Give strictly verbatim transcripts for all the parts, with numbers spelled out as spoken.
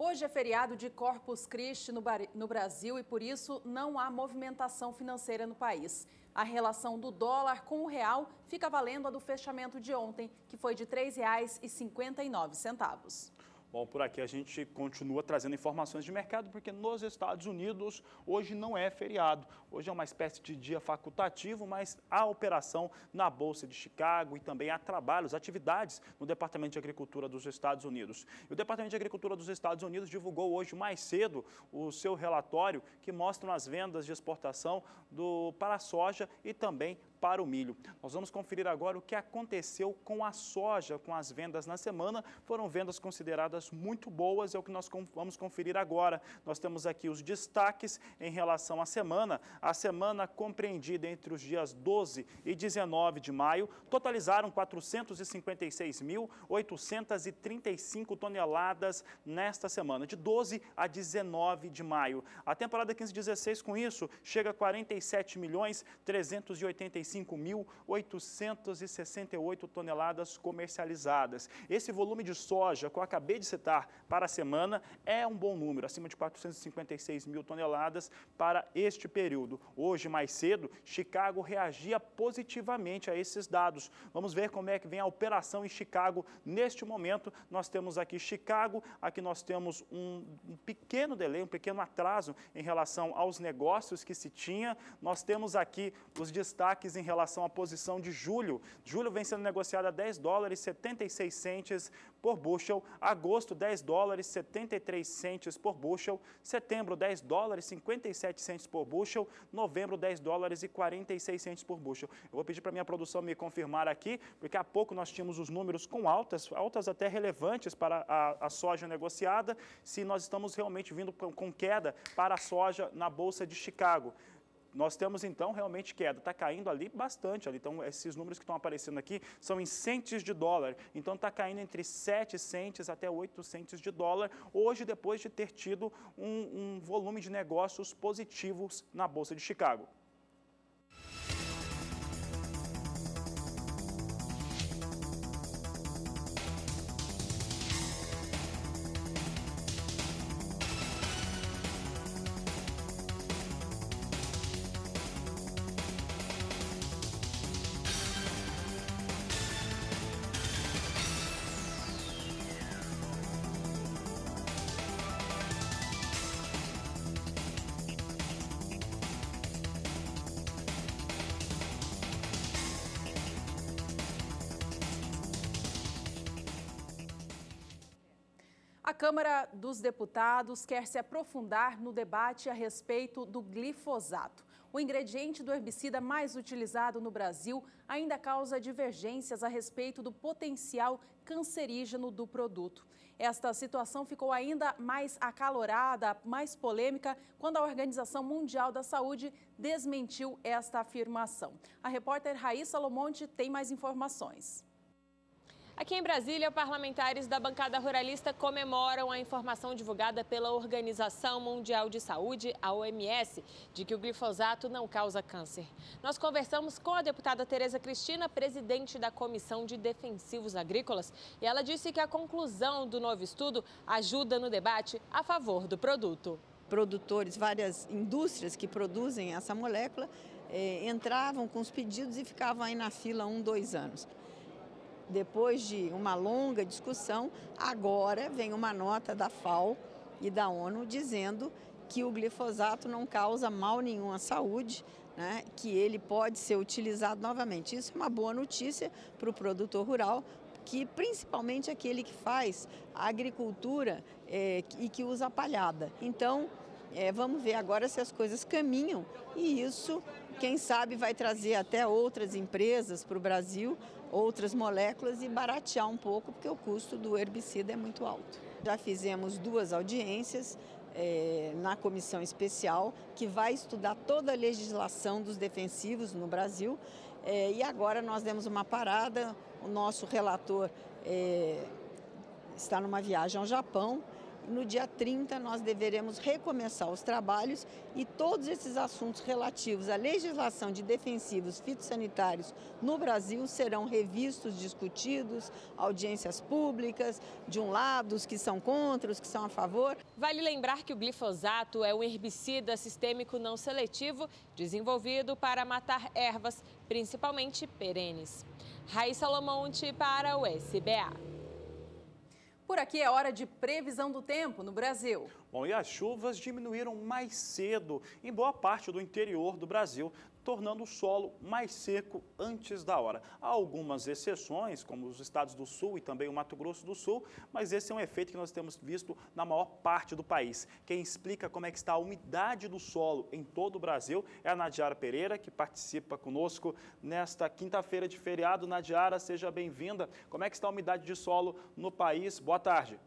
Hoje é feriado de Corpus Christi no Brasil e, por isso, não há movimentação financeira no país. A relação do dólar com o real fica valendo a do fechamento de ontem, que foi de três reais e cinquenta e nove centavos. Bom, por aqui a gente continua trazendo informações de mercado, porque nos Estados Unidos hoje não é feriado. Hoje é uma espécie de dia facultativo, mas há operação na Bolsa de Chicago e também há trabalhos, atividades no Departamento de Agricultura dos Estados Unidos. E o Departamento de Agricultura dos Estados Unidos divulgou hoje mais cedo o seu relatório que mostra as vendas de exportação do, para a soja e também para o milho. Nós vamos conferir agora o que aconteceu com a soja, com as vendas na semana. Foram vendas consideradas muito boas, é o que nós vamos conferir agora. Nós temos aqui os destaques em relação à semana. A semana compreendida entre os dias doze e dezenove de maio totalizaram quatrocentos e cinquenta e seis mil oitocentos e trinta e cinco toneladas nesta semana, de doze a dezenove de maio. A temporada quinze dezesseis, com isso, chega a quarenta e sete milhões trezentos e oitenta e cinco mil oitocentos e sessenta e oito toneladas comercializadas. Esse volume de soja que eu acabei de citar para a semana é um bom número, acima de quatrocentos e cinquenta e seis mil toneladas para este período. Hoje, mais cedo, Chicago reagia positivamente a esses dados. Vamos ver como é que vem a operação em Chicago. Neste momento, nós temos aqui Chicago, aqui nós temos um, um pequeno delay, um pequeno atraso em relação aos negócios que se tinha. Nós temos aqui os destaques em relação à posição de julho. Julho vem sendo negociado a dez dólares e setenta e seis centes por bushel, agosto dez dólares e setenta e três centes por bushel, setembro dez dólares e cinquenta e sete centes por bushel, novembro dez dólares e quarenta e seis centes por bushel. Eu vou pedir para minha produção me confirmar aqui, porque há pouco nós tínhamos os números com altas, altas até relevantes para a, a soja negociada, se nós estamos realmente vindo com queda para a soja na Bolsa de Chicago. Nós temos, então, realmente queda. Está caindo ali bastante. Ali. Então, esses números que estão aparecendo aqui são em centes de dólar. Então, está caindo entre sete centes até oito centes de dólar, hoje, depois de ter tido um, um volume de negócios positivos na Bolsa de Chicago. A Câmara dos Deputados quer se aprofundar no debate a respeito do glifosato. O ingrediente do herbicida mais utilizado no Brasil ainda causa divergências a respeito do potencial cancerígeno do produto. Esta situação ficou ainda mais acalorada, mais polêmica, quando a Organização Mundial da Saúde desmentiu esta afirmação. A repórter Raíssa Lomonte tem mais informações. Aqui em Brasília, parlamentares da bancada ruralista comemoram a informação divulgada pela Organização Mundial de Saúde, a O M S, de que o glifosato não causa câncer. Nós conversamos com a deputada Tereza Cristina, presidente da Comissão de Defensivos Agrícolas, e ela disse que a conclusão do novo estudo ajuda no debate a favor do produto. Produtores, várias indústrias que produzem essa molécula, eh, entravam com os pedidos e ficavam aí na fila há um, dois anos. Depois de uma longa discussão, agora vem uma nota da F A O e da ONU dizendo que o glifosato não causa mal nenhum à saúde, né, que ele pode ser utilizado novamente. Isso é uma boa notícia para o produtor rural, que principalmente aquele que faz a agricultura é, e que usa a palhada. Então, é, vamos ver agora se as coisas caminham e isso, quem sabe, vai trazer até outras empresas para o Brasil, outras moléculas e baratear um pouco, porque o custo do herbicida é muito alto. Já fizemos duas audiências é, na comissão especial, que vai estudar toda a legislação dos defensivos no Brasil, é, e agora nós demos uma parada, o nosso relator é, está numa viagem ao Japão, no dia trinta nós deveremos recomeçar os trabalhos e todos esses assuntos relativos à legislação de defensivos fitossanitários no Brasil serão revistos, discutidos, audiências públicas, de um lado os que são contra, os que são a favor. Vale lembrar que o glifosato é um herbicida sistêmico não seletivo desenvolvido para matar ervas, principalmente perenes. Raíssa Lomonte para o S B A. Por aqui é hora de previsão do tempo no Brasil. Bom, e as chuvas diminuíram mais cedo em boa parte do interior do Brasil, tornando o solo mais seco antes da hora. Há algumas exceções, como os estados do Sul e também o Mato Grosso do Sul, mas esse é um efeito que nós temos visto na maior parte do país. Quem explica como é que está a umidade do solo em todo o Brasil é a Nadiara Pereira, que participa conosco nesta quinta-feira de feriado. Nadiara, seja bem-vinda. Como é que está a umidade de solo no país? Boa tarde.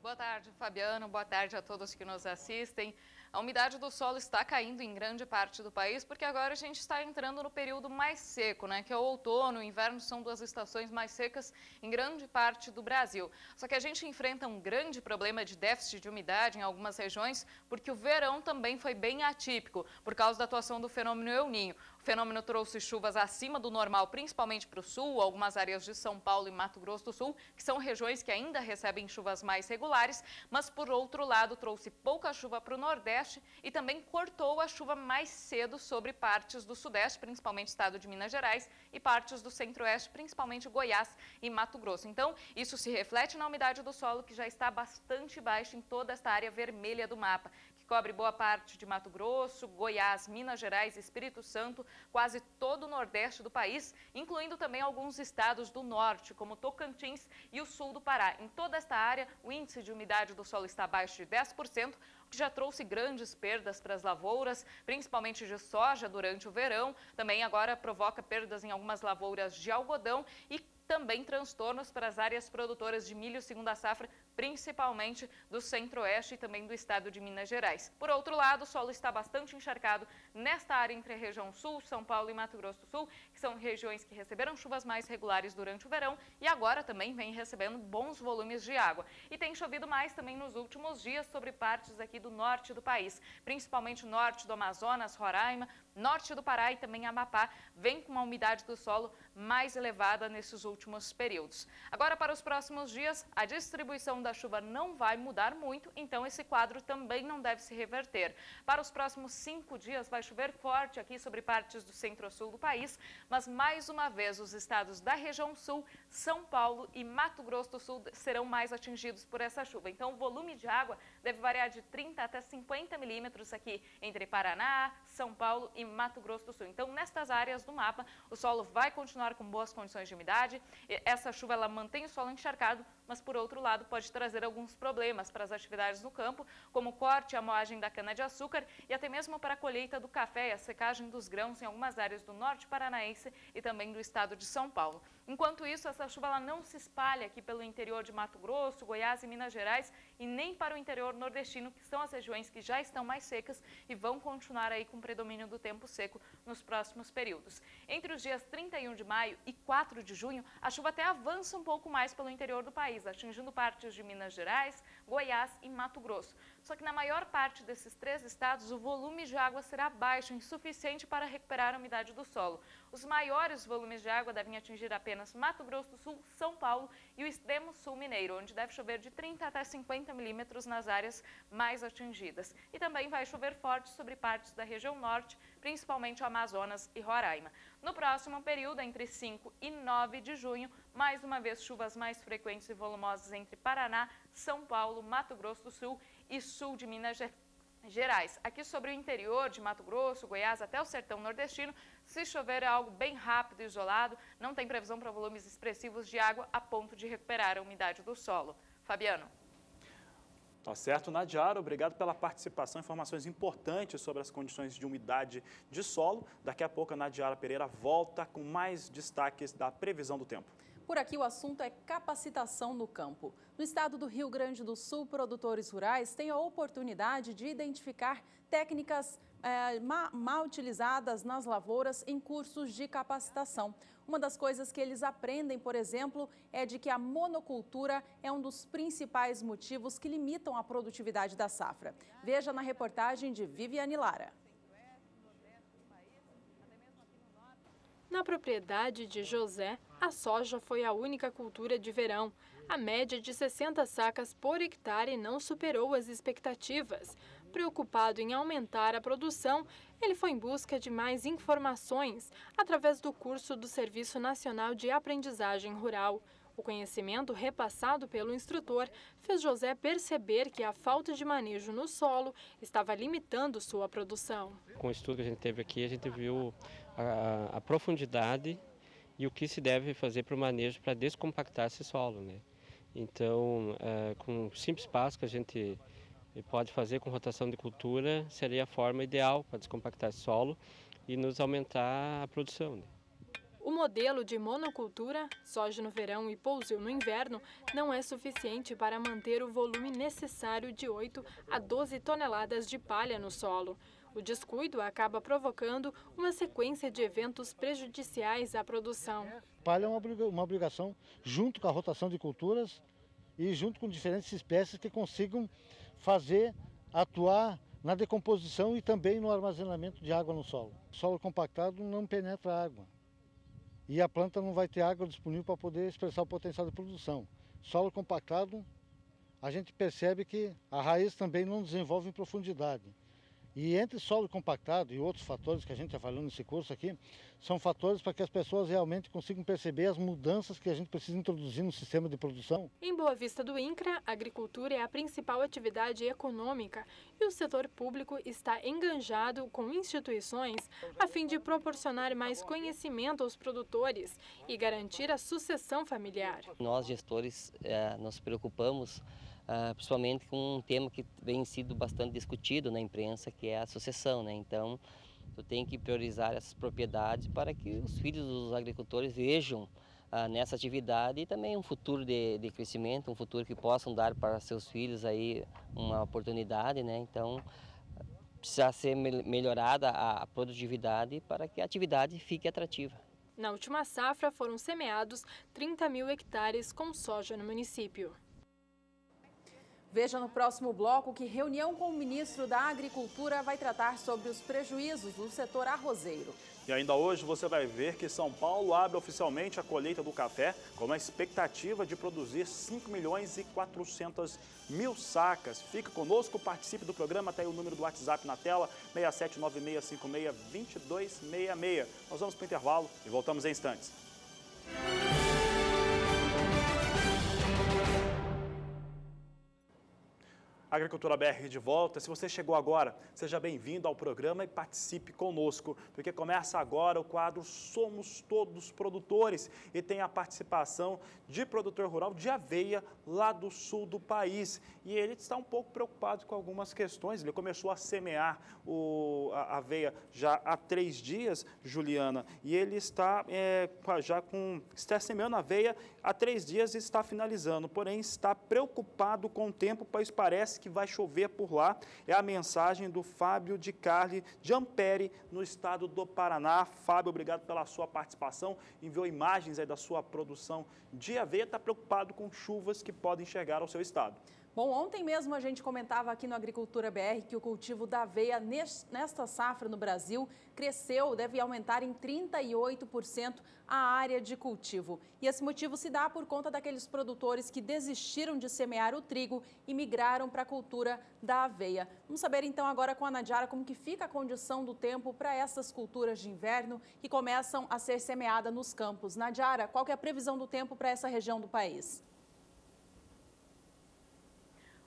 Boa tarde, Fabiano. Boa tarde a todos que nos assistem. A umidade do solo está caindo em grande parte do país, porque agora a gente está entrando no período mais seco, né? Que é o outono, o inverno são duas estações mais secas em grande parte do Brasil. Só que a gente enfrenta um grande problema de déficit de umidade em algumas regiões, porque o verão também foi bem atípico, por causa da atuação do fenômeno El Niño. O fenômeno trouxe chuvas acima do normal, principalmente para o sul, algumas áreas de São Paulo e Mato Grosso do Sul, que são regiões que ainda recebem chuvas mais regulares, mas por outro lado trouxe pouca chuva para o Nordeste e também cortou a chuva mais cedo sobre partes do Sudeste, principalmente o estado de Minas Gerais, e partes do Centro-Oeste, principalmente Goiás e Mato Grosso. Então, isso se reflete na umidade do solo, que já está bastante baixa em toda esta área vermelha do mapa, que cobre boa parte de Mato Grosso, Goiás, Minas Gerais, Espírito Santo, quase todo o nordeste do país, incluindo também alguns estados do norte, como Tocantins e o sul do Pará. Em toda esta área, o índice de umidade do solo está abaixo de dez por cento, o que já trouxe grandes perdas para as lavouras, principalmente de soja durante o verão. Também agora provoca perdas em algumas lavouras de algodão e também transtornos para as áreas produtoras de milho segunda safra, principalmente do centro-oeste e também do estado de Minas Gerais. Por outro lado, o solo está bastante encharcado nesta área entre a região sul, São Paulo e Mato Grosso do Sul, que são regiões que receberam chuvas mais regulares durante o verão e agora também vem recebendo bons volumes de água. E tem chovido mais também nos últimos dias sobre partes aqui do norte do país, principalmente norte do Amazonas, Roraima, norte do Pará e também Amapá, vem com uma umidade do solo mais elevada nesses últimos períodos. Agora, para os próximos dias, a distribuição da chuva não vai mudar muito, então esse quadro também não deve se reverter. Para os próximos cinco dias, vai chover forte aqui sobre partes do centro-sul do país, mas mais uma vez os estados da região sul, São Paulo e Mato Grosso do Sul serão mais atingidos por essa chuva. Então, o volume de água deve variar de trinta até cinquenta milímetros aqui entre Paraná, São Paulo e Mato Grosso do Sul. Então, nestas áreas do mapa, o solo vai continuar com boas condições de umidade. Essa chuva ela mantém o solo encharcado, mas por outro lado pode trazer alguns problemas para as atividades no campo, como o corte e a moagem da cana-de-açúcar e até mesmo para a colheita do café e a secagem dos grãos em algumas áreas do norte paranaense e também do estado de São Paulo. Enquanto isso, essa chuva ela não se espalha aqui pelo interior de Mato Grosso, Goiás e Minas Gerais e nem para o interior nordestino, que são as regiões que já estão mais secas e vão continuar aí com predomínio do tempo seco nos próximos períodos. Entre os dias trinta e um de maio e quatro de junho, a chuva até avança um pouco mais pelo interior do país, atingindo partes de Minas Gerais, Goiás e Mato Grosso. Só que na maior parte desses três estados, o volume de água será baixo, insuficiente para recuperar a umidade do solo. Os maiores volumes de água devem atingir apenas Mato Grosso do Sul, São Paulo e o extremo sul mineiro, onde deve chover de trinta até cinquenta milímetros nas áreas mais atingidas. E também vai chover forte sobre partes da região norte, principalmente o Amazonas e Roraima. No próximo período, entre cinco e nove de junho, mais uma vez chuvas mais frequentes e volumosas entre Paraná, São Paulo, Mato Grosso do Sul e sul de Minas Gerais. Aqui sobre o interior de Mato Grosso, Goiás até o sertão nordestino, se chover é algo bem rápido e isolado, não tem previsão para volumes expressivos de água a ponto de recuperar a umidade do solo. Fabiano. Tá certo, Nadiara, obrigado pela participação, informações importantes sobre as condições de umidade de solo. Daqui a pouco a Nadiara Pereira volta com mais destaques da previsão do tempo. Por aqui o assunto é capacitação no campo. No estado do Rio Grande do Sul, produtores rurais têm a oportunidade de identificar técnicas é, mal utilizadas nas lavouras em cursos de capacitação. Uma das coisas que eles aprendem, por exemplo, é de que a monocultura é um dos principais motivos que limitam a produtividade da safra. Veja na reportagem de Viviane Lara. Na propriedade de José, a soja foi a única cultura de verão. A média de sessenta sacas por hectare não superou as expectativas. Preocupado em aumentar a produção, ele foi em busca de mais informações através do curso do Serviço Nacional de Aprendizagem Rural. O conhecimento repassado pelo instrutor fez José perceber que a falta de manejo no solo estava limitando sua produção. Com o estudo que a gente teve aqui, a gente viu a, a profundidade e o que se deve fazer para o manejo para descompactar esse solo, né? Então, é, com um simples passo que a gente pode fazer com rotação de cultura, seria a forma ideal para descompactar esse solo e nos aumentar a produção, né? O modelo de monocultura, soja no verão e pousil no inverno, não é suficiente para manter o volume necessário de oito a doze toneladas de palha no solo. O descuido acaba provocando uma sequência de eventos prejudiciais à produção. Palha é uma obrigação, junto com a rotação de culturas e junto com diferentes espécies que consigam fazer atuar na decomposição e também no armazenamento de água no solo. O solo compactado não penetra a água. E a planta não vai ter água disponível para poder expressar o potencial de produção. Solo compactado, a gente percebe que a raiz também não desenvolve em profundidade. E entre solo compactado e outros fatores que a gente avaliou nesse curso aqui, são fatores para que as pessoas realmente consigam perceber as mudanças que a gente precisa introduzir no sistema de produção. Em Boa Vista do INCRA, a agricultura é a principal atividade econômica e o setor público está enganjado com instituições a fim de proporcionar mais conhecimento aos produtores e garantir a sucessão familiar. Nós, gestores, nos preocupamos Uh, principalmente com um tema que vem sido bastante discutido na imprensa, que é a sucessão, né? Então, tu tem que priorizar essas propriedades para que os filhos dos agricultores vejam uh, nessa atividade e também um futuro de, de crescimento, um futuro que possam dar para seus filhos aí uma oportunidade, né? Então, precisa ser melhorada a produtividade para que a atividade fique atrativa. Na última safra, foram semeados trinta mil hectares com soja no município. Veja no próximo bloco que reunião com o ministro da Agricultura vai tratar sobre os prejuízos do setor arrozeiro. E ainda hoje você vai ver que São Paulo abre oficialmente a colheita do café com a expectativa de produzir cinco milhões e quatrocentos mil sacas. Fique conosco, participe do programa, tá aí o número do WhatsApp na tela, seis sete nove seis cinco seis dois dois seis seis. Nós vamos para o intervalo e voltamos em instantes. Agricultura B R de volta. Se você chegou agora, seja bem-vindo ao programa e participe conosco, porque começa agora o quadro Somos Todos Produtores e tem a participação de produtor rural de aveia lá do sul do país. E ele está um pouco preocupado com algumas questões. Ele começou a semear o, a aveia já há três dias, Juliana, e ele está é, já com está semeando a aveia há três dias e está finalizando, porém está preocupado com o tempo, pois parece que que vai chover por lá. É a mensagem do Fábio de Carli de Ampere, no estado do Paraná. Fábio, obrigado pela sua participação, enviou imagens aí da sua produção de aveia, está preocupado com chuvas que podem chegar ao seu estado. Bom, ontem mesmo a gente comentava aqui no Agricultura B R que o cultivo da aveia nesta safra no Brasil cresceu, deve aumentar em trinta e oito por cento a área de cultivo. E esse motivo se dá por conta daqueles produtores que desistiram de semear o trigo e migraram para a cultura da aveia. Vamos saber então agora com a Nadiara como que fica a condição do tempo para essas culturas de inverno que começam a ser semeadas nos campos. Nadiara, qual que é a previsão do tempo para essa região do país?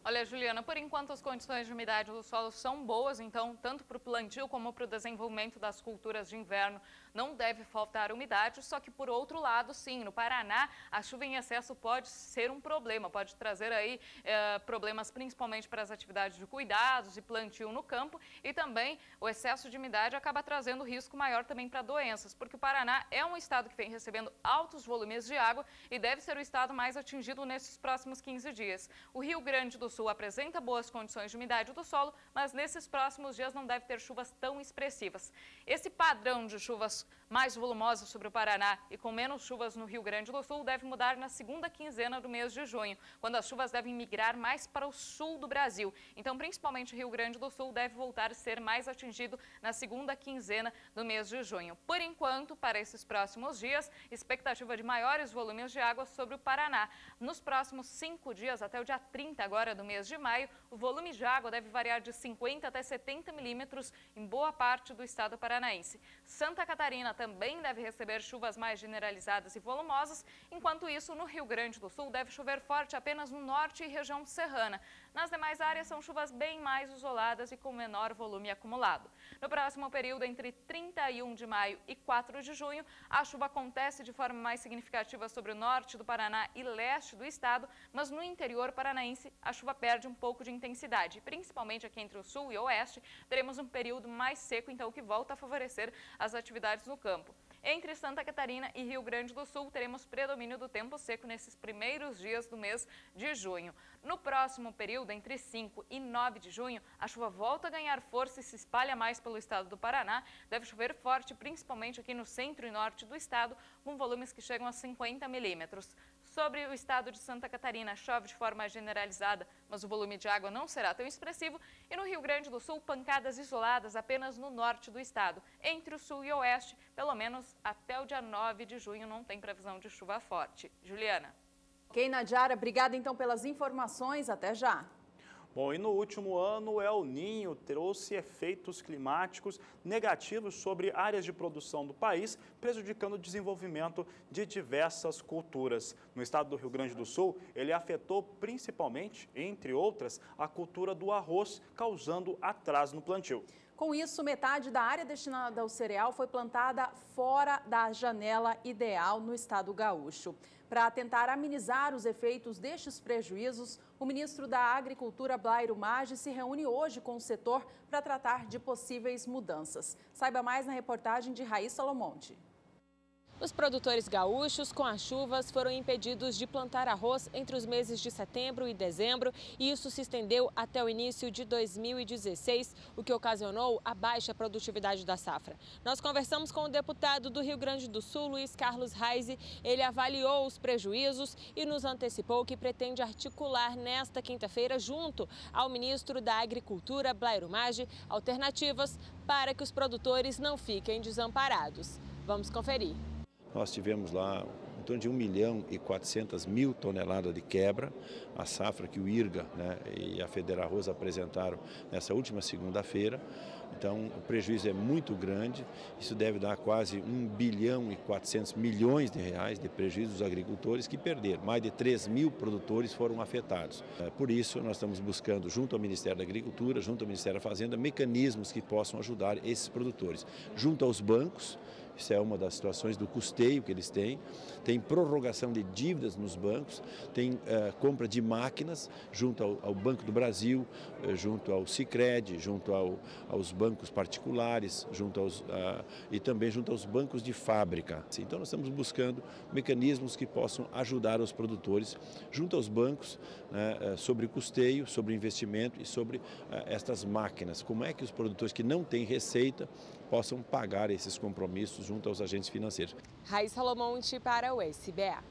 Olha, Juliana, por enquanto as condições de umidade do solo são boas, então, tanto para o plantio como para o desenvolvimento das culturas de inverno não deve faltar umidade, só que por outro lado, sim, no Paraná, a chuva em excesso pode ser um problema, pode trazer aí eh, problemas principalmente para as atividades de cuidados e plantio no campo, e também o excesso de umidade acaba trazendo risco maior também para doenças, porque o Paraná é um estado que vem recebendo altos volumes de água e deve ser o estado mais atingido nesses próximos quinze dias. O Rio Grande do Sul apresenta boas condições de umidade do solo, mas nesses próximos dias não deve ter chuvas tão expressivas. Esse padrão de chuvas mais volumosas sobre o Paraná e com menos chuvas no Rio Grande do Sul deve mudar na segunda quinzena do mês de junho, quando as chuvas devem migrar mais para o sul do Brasil. Então, principalmente o Rio Grande do Sul deve voltar a ser mais atingido na segunda quinzena do mês de junho. Por enquanto, para esses próximos dias, expectativa de maiores volumes de água sobre o Paraná. Nos próximos cinco dias, até o dia trinta agora do mês de maio, o volume de água deve variar de cinquenta até setenta milímetros em boa parte do estado paranaense. Santa Catarina também deve receber chuvas mais generalizadas e volumosas, enquanto isso, no Rio Grande do Sul, deve chover forte apenas no norte e região serrana. Nas demais áreas, são chuvas bem mais isoladas e com menor volume acumulado. No próximo período, entre trinta e um de maio e quatro de junho, a chuva acontece de forma mais significativa sobre o norte do Paraná e leste do estado, mas no interior paranaense a chuva perde um pouco de intensidade. Principalmente aqui entre o sul e o oeste, teremos um período mais seco, então que volta a favorecer as atividades no campo. Entre Santa Catarina e Rio Grande do Sul, teremos predomínio do tempo seco nesses primeiros dias do mês de junho. No próximo período, entre cinco e nove de junho, a chuva volta a ganhar força e se espalha mais pelo estado do Paraná. Deve chover forte, principalmente aqui no centro e norte do estado, com volumes que chegam a cinquenta milímetros. Sobre o estado de Santa Catarina, chove de forma generalizada, mas o volume de água não será tão expressivo. E no Rio Grande do Sul, pancadas isoladas apenas no norte do estado. Entre o sul e o oeste, pelo menos até o dia nove de junho, não tem previsão de chuva forte. Juliana. Ok, Nadiara, obrigada então pelas informações. Até já. Bom, e no último ano, o El Niño trouxe efeitos climáticos negativos sobre áreas de produção do país, prejudicando o desenvolvimento de diversas culturas. No estado do Rio Grande do Sul, ele afetou principalmente, entre outras, a cultura do arroz, causando atraso no plantio. Com isso, metade da área destinada ao cereal foi plantada fora da janela ideal no estado gaúcho. Para tentar amenizar os efeitos destes prejuízos, o ministro da Agricultura, Blairo Maggi, se reúne hoje com o setor para tratar de possíveis mudanças. Saiba mais na reportagem de Raíssa Lomonte. Os produtores gaúchos, com as chuvas, foram impedidos de plantar arroz entre os meses de setembro e dezembro, e isso se estendeu até o início de dois mil e dezesseis, o que ocasionou a baixa produtividade da safra. Nós conversamos com o deputado do Rio Grande do Sul, Luiz Carlos Reis. Ele avaliou os prejuízos e nos antecipou que pretende articular nesta quinta-feira, junto ao ministro da Agricultura, Blairo Maggi, alternativas para que os produtores não fiquem desamparados. Vamos conferir. Nós tivemos lá em torno de um milhão e quatrocentas mil toneladas de quebra, a safra que o IRGA, né, e a Federarroz apresentaram nessa última segunda-feira. Então, o prejuízo é muito grande, isso deve dar quase um bilhão e quatrocentos milhões de reais de prejuízo dos agricultores que perderam. Mais de três mil produtores foram afetados. Por isso, nós estamos buscando, junto ao Ministério da Agricultura, junto ao Ministério da Fazenda, mecanismos que possam ajudar esses produtores. Junto aos bancos, isso é uma das situações do custeio que eles têm, tem prorrogação de dívidas nos bancos, tem uh, compra de máquinas junto ao, ao Banco do Brasil, uh, junto ao Sicredi, junto ao, aos bancos particulares, junto aos, uh, e também junto aos bancos de fábrica. Então nós estamos buscando mecanismos que possam ajudar os produtores junto aos bancos, né, uh, sobre custeio, sobre investimento e sobre uh, estas máquinas. Como é que os produtores que não têm receita possam pagar esses compromissos junto aos agentes financeiros. Raíssa Lomonte para o S B A.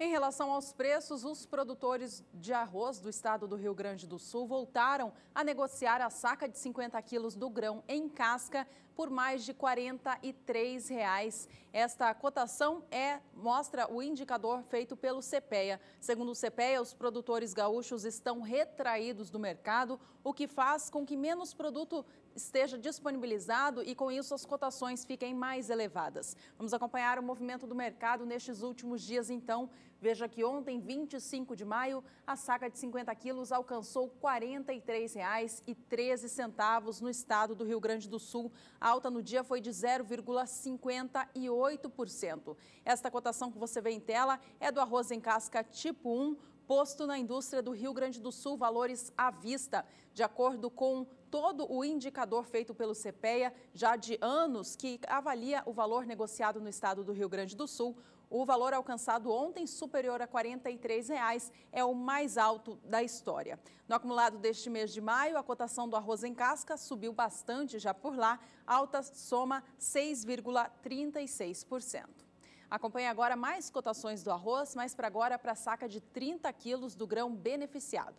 Em relação aos preços, os produtores de arroz do estado do Rio Grande do Sul voltaram a negociar a saca de cinquenta quilos do grão em casca por mais de quarenta e três reais. Esta cotação é, mostra o indicador feito pelo CEPEA. Segundo o CEPEA, os produtores gaúchos estão retraídos do mercado, o que faz com que menos produto esteja disponibilizado e, com isso, as cotações fiquem mais elevadas. Vamos acompanhar o movimento do mercado nestes últimos dias, então. Veja que ontem, vinte e cinco de maio, a saca de cinquenta quilos alcançou quarenta e três reais e treze centavos no estado do Rio Grande do Sul. A alta no dia foi de zero vírgula cinquenta e oito por cento. Esta cotação que você vê em tela é do arroz em casca tipo um, posto na indústria do Rio Grande do Sul, valores à vista. De acordo com todo o indicador feito pelo CEPEA, já de anos, que avalia o valor negociado no estado do Rio Grande do Sul, o valor alcançado ontem, superior a quarenta e três reais, é o mais alto da história. No acumulado deste mês de maio, a cotação do arroz em casca subiu bastante já por lá, alta soma seis vírgula trinta e seis por cento. Acompanhe agora mais cotações do arroz, mas para agora para a saca de trinta quilos do grão beneficiado.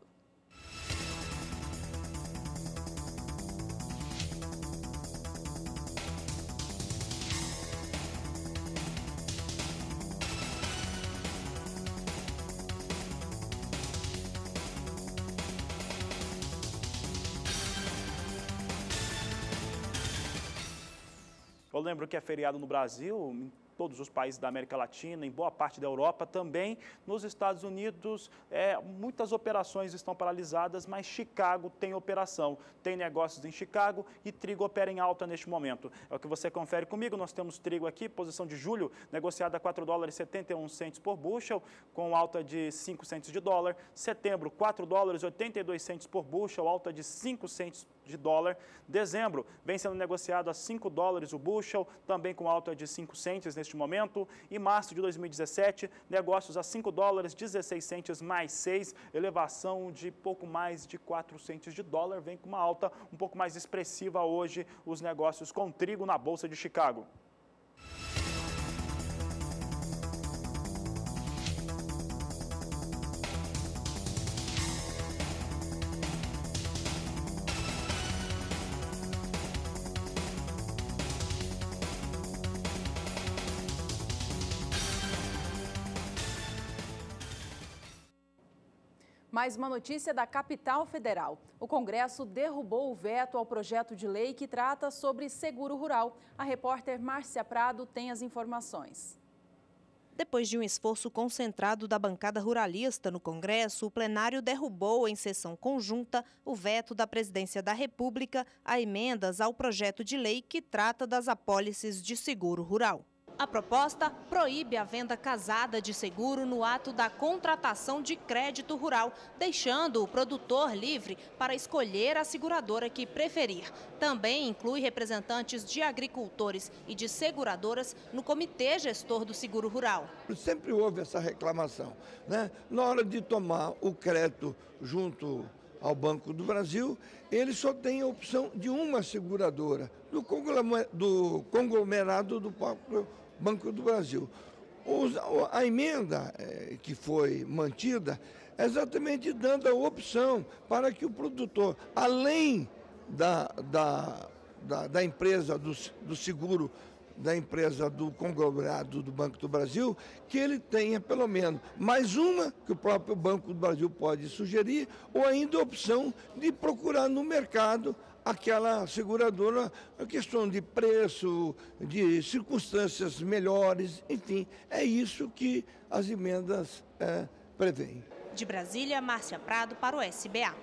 Eu lembro que é feriado no Brasil, todos os países da América Latina, em boa parte da Europa também. Nos Estados Unidos, é, muitas operações estão paralisadas, mas Chicago tem operação, tem negócios em Chicago e trigo opera em alta neste momento. É o que você confere comigo. Nós temos trigo aqui, posição de julho, negociada a quatro dólares e setenta e um centavos por bushel, com alta de cinco centavos de dólar. Setembro, quatro dólares e oitenta e dois centavos por bushel, alta de cinco centavos de dólar. Dezembro, vem sendo negociado a cinco dólares o bushel, também com alta de cinco centavos neste momento. E março de dois mil e dezessete, negócios a cinco dólares e dezesseis centavos mais seis, elevação de pouco mais de quatro centavos de dólar, vem com uma alta um pouco mais expressiva hoje os negócios com trigo na Bolsa de Chicago. Mais uma notícia da capital federal. O Congresso derrubou o veto ao projeto de lei que trata sobre seguro rural. A repórter Márcia Prado tem as informações. Depois de um esforço concentrado da bancada ruralista no Congresso, o plenário derrubou em sessão conjunta o veto da Presidência da República a emendas ao projeto de lei que trata das apólices de seguro rural. A proposta proíbe a venda casada de seguro no ato da contratação de crédito rural, deixando o produtor livre para escolher a seguradora que preferir. Também inclui representantes de agricultores e de seguradoras no comitê gestor do seguro rural. Sempre houve essa reclamação, né? Na hora de tomar o crédito junto ao Banco do Brasil, ele só tem a opção de uma seguradora, do conglomerado do próprio Banco do Brasil. A emenda que foi mantida é exatamente dando a opção para que o produtor, além da, da, da, da empresa do, do seguro, da empresa do conglomerado do Banco do Brasil, que ele tenha pelo menos mais uma que o próprio Banco do Brasil pode sugerir, ou ainda a opção de procurar no mercado aquela seguradora, a questão de preço, de circunstâncias melhores, enfim, é isso que as emendas é, prevêem. De Brasília, Márcia Prado para o S B A.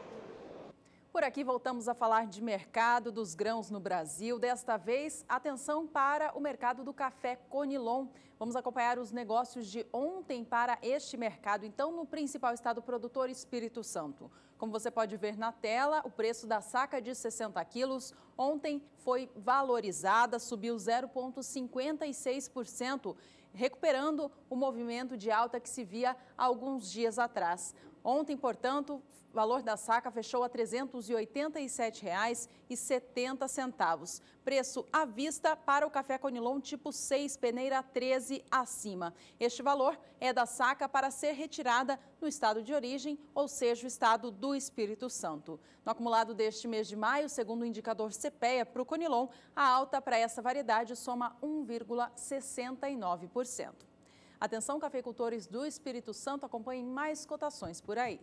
Por aqui voltamos a falar de mercado dos grãos no Brasil. Desta vez, atenção para o mercado do café Conilon. Vamos acompanhar os negócios de ontem para este mercado, então, no principal estado produtor, Espírito Santo. Como você pode ver na tela, o preço da saca de sessenta quilos ontem foi valorizada, subiu zero vírgula cinquenta e seis por cento, recuperando o movimento de alta que se via alguns dias atrás. Ontem, portanto, o valor da saca fechou a trezentos e oitenta e sete reais e setenta centavos. Preço à vista para o café Conilon tipo seis, peneira treze acima. Este valor é da saca para ser retirada no estado de origem, ou seja, o estado do Espírito Santo. No acumulado deste mês de maio, segundo o indicador CEPEA para o Conilon, a alta para essa variedade soma um vírgula sessenta e nove por cento. Atenção, cafeicultores do Espírito Santo, acompanhem mais cotações por aí.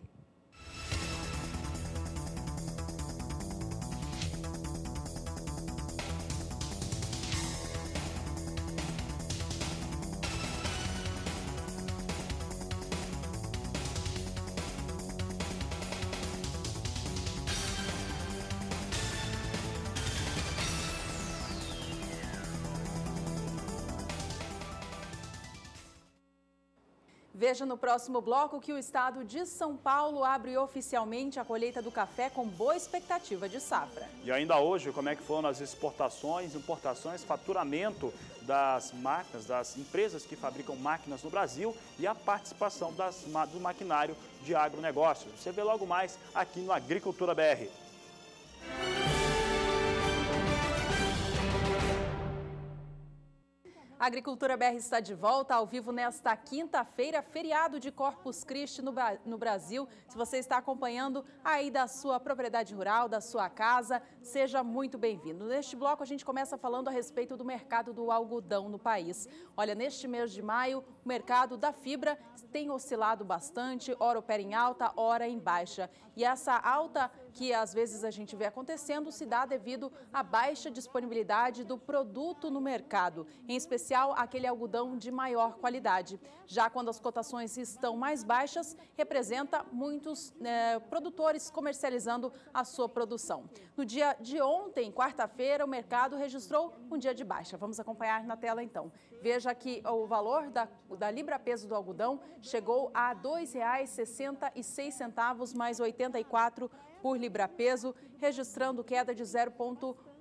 Veja no próximo bloco que o estado de São Paulo abre oficialmente a colheita do café com boa expectativa de safra. E ainda hoje, como é que foram as exportações, importações, faturamento das máquinas, das empresas que fabricam máquinas no Brasil e a participação das, do maquinário de agronegócio. Você vê logo mais aqui no Agricultura B R. A Agricultura B R está de volta ao vivo nesta quinta-feira, feriado de Corpus Christi no, no Brasil. Se você está acompanhando aí da sua propriedade rural, da sua casa, seja muito bem-vindo. Neste bloco a gente começa falando a respeito do mercado do algodão no país. Olha, neste mês de maio, o mercado da fibra tem oscilado bastante, ora opera em alta, ora em baixa. E essa alta que às vezes a gente vê acontecendo se dá devido à baixa disponibilidade do produto no mercado, em especial aquele algodão de maior qualidade. Já quando as cotações estão mais baixas, representa muitos eh, produtores comercializando a sua produção. No dia de ontem, quarta-feira, o mercado registrou um dia de baixa. Vamos acompanhar na tela então. Veja que o valor da, da libra-peso do algodão chegou a dois reais e sessenta e seis centavos mais oitenta e quatro por libra-peso, registrando queda de zero vírgula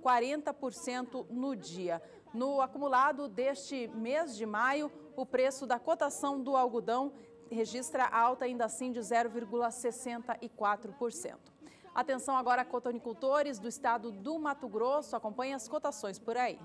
quarenta por cento no dia. No acumulado deste mês de maio, o preço da cotação do algodão registra alta ainda assim de zero vírgula sessenta e quatro por cento. Atenção agora, cotonicultores do estado do Mato Grosso, acompanhem as cotações por aí.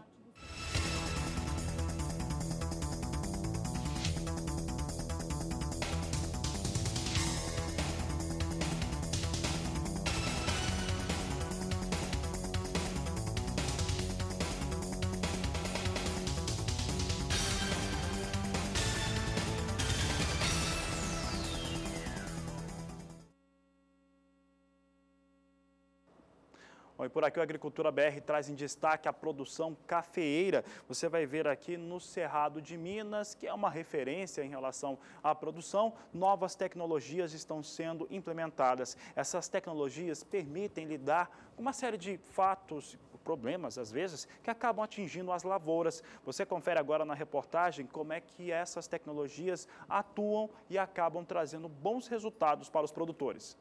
E por aqui o Agricultura B R traz em destaque a produção cafeeira. Você vai ver aqui no Cerrado de Minas, que é uma referência em relação à produção, novas tecnologias estão sendo implementadas. Essas tecnologias permitem lidar com uma série de fatos, problemas às vezes, que acabam atingindo as lavouras. Você confere agora na reportagem como é que essas tecnologias atuam e acabam trazendo bons resultados para os produtores.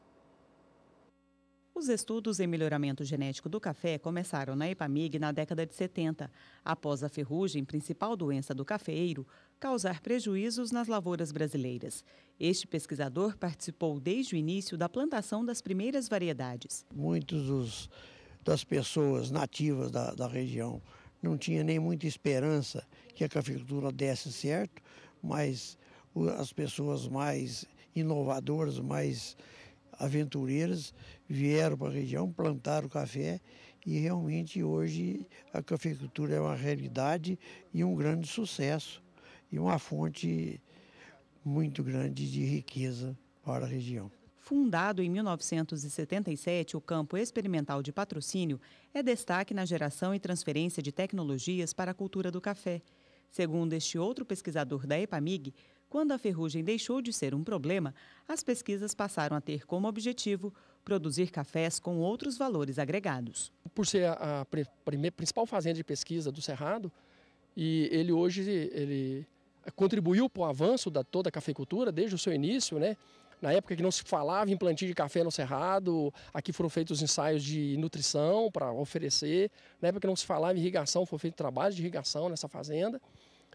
Os estudos em melhoramento genético do café começaram na Epamig na década de setenta, após a ferrugem, principal doença do cafeeiro, causar prejuízos nas lavouras brasileiras. Este pesquisador participou desde o início da plantação das primeiras variedades. Muitos dos, das pessoas nativas da, da região não tinham nem muita esperança que a cafeicultura desse certo, mas as pessoas mais inovadoras, mais aventureiras vieram para a região, plantaram café e realmente hoje a cafeicultura é uma realidade e um grande sucesso e uma fonte muito grande de riqueza para a região. Fundado em mil novecentos e setenta e sete, o Campo Experimental de Patrocínio é destaque na geração e transferência de tecnologias para a cultura do café. Segundo este outro pesquisador da Epamig, quando a ferrugem deixou de ser um problema, as pesquisas passaram a ter como objetivo produzir cafés com outros valores agregados. Por ser a, a primeira, principal fazenda de pesquisa do Cerrado, e ele hoje ele contribuiu para o avanço da toda a cafeicultura desde o seu início, né? Na época que não se falava em plantio de café no Cerrado, aqui foram feitos os ensaios de nutrição para oferecer. Na época que não se falava em irrigação, foi feito trabalho de irrigação nessa fazenda.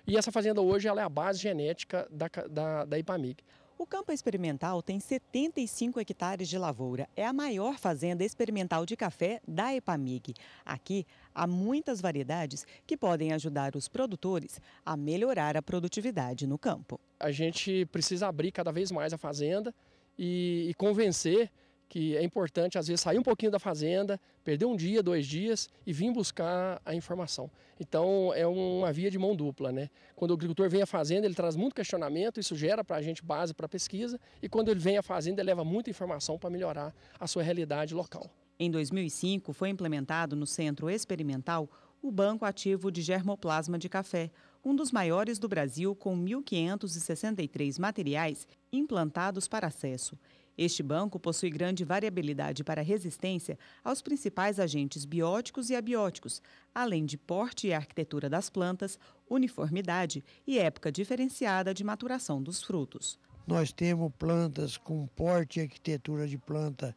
E essa fazenda hoje ela é a base genética da, da, da Epamig. O campo experimental tem setenta e cinco hectares de lavoura. É a maior fazenda experimental de café da Epamig. Aqui há muitas variedades que podem ajudar os produtores a melhorar a produtividade no campo. A gente precisa abrir cada vez mais a fazenda e, e convencer que é importante, às vezes, sair um pouquinho da fazenda, perder um dia, dois dias e vir buscar a informação. Então, é uma via de mão dupla, né? Quando o agricultor vem à fazenda, ele traz muito questionamento, isso gera para a gente base para pesquisa, e quando ele vem à fazenda, ele leva muita informação para melhorar a sua realidade local. Em dois mil e cinco, foi implementado no Centro Experimental o Banco Ativo de Germoplasma de Café, um dos maiores do Brasil, com mil quinhentos e sessenta e três materiais implantados para acesso. Este banco possui grande variabilidade para resistência aos principais agentes bióticos e abióticos, além de porte e arquitetura das plantas, uniformidade e época diferenciada de maturação dos frutos. Nós temos plantas com porte e arquitetura de planta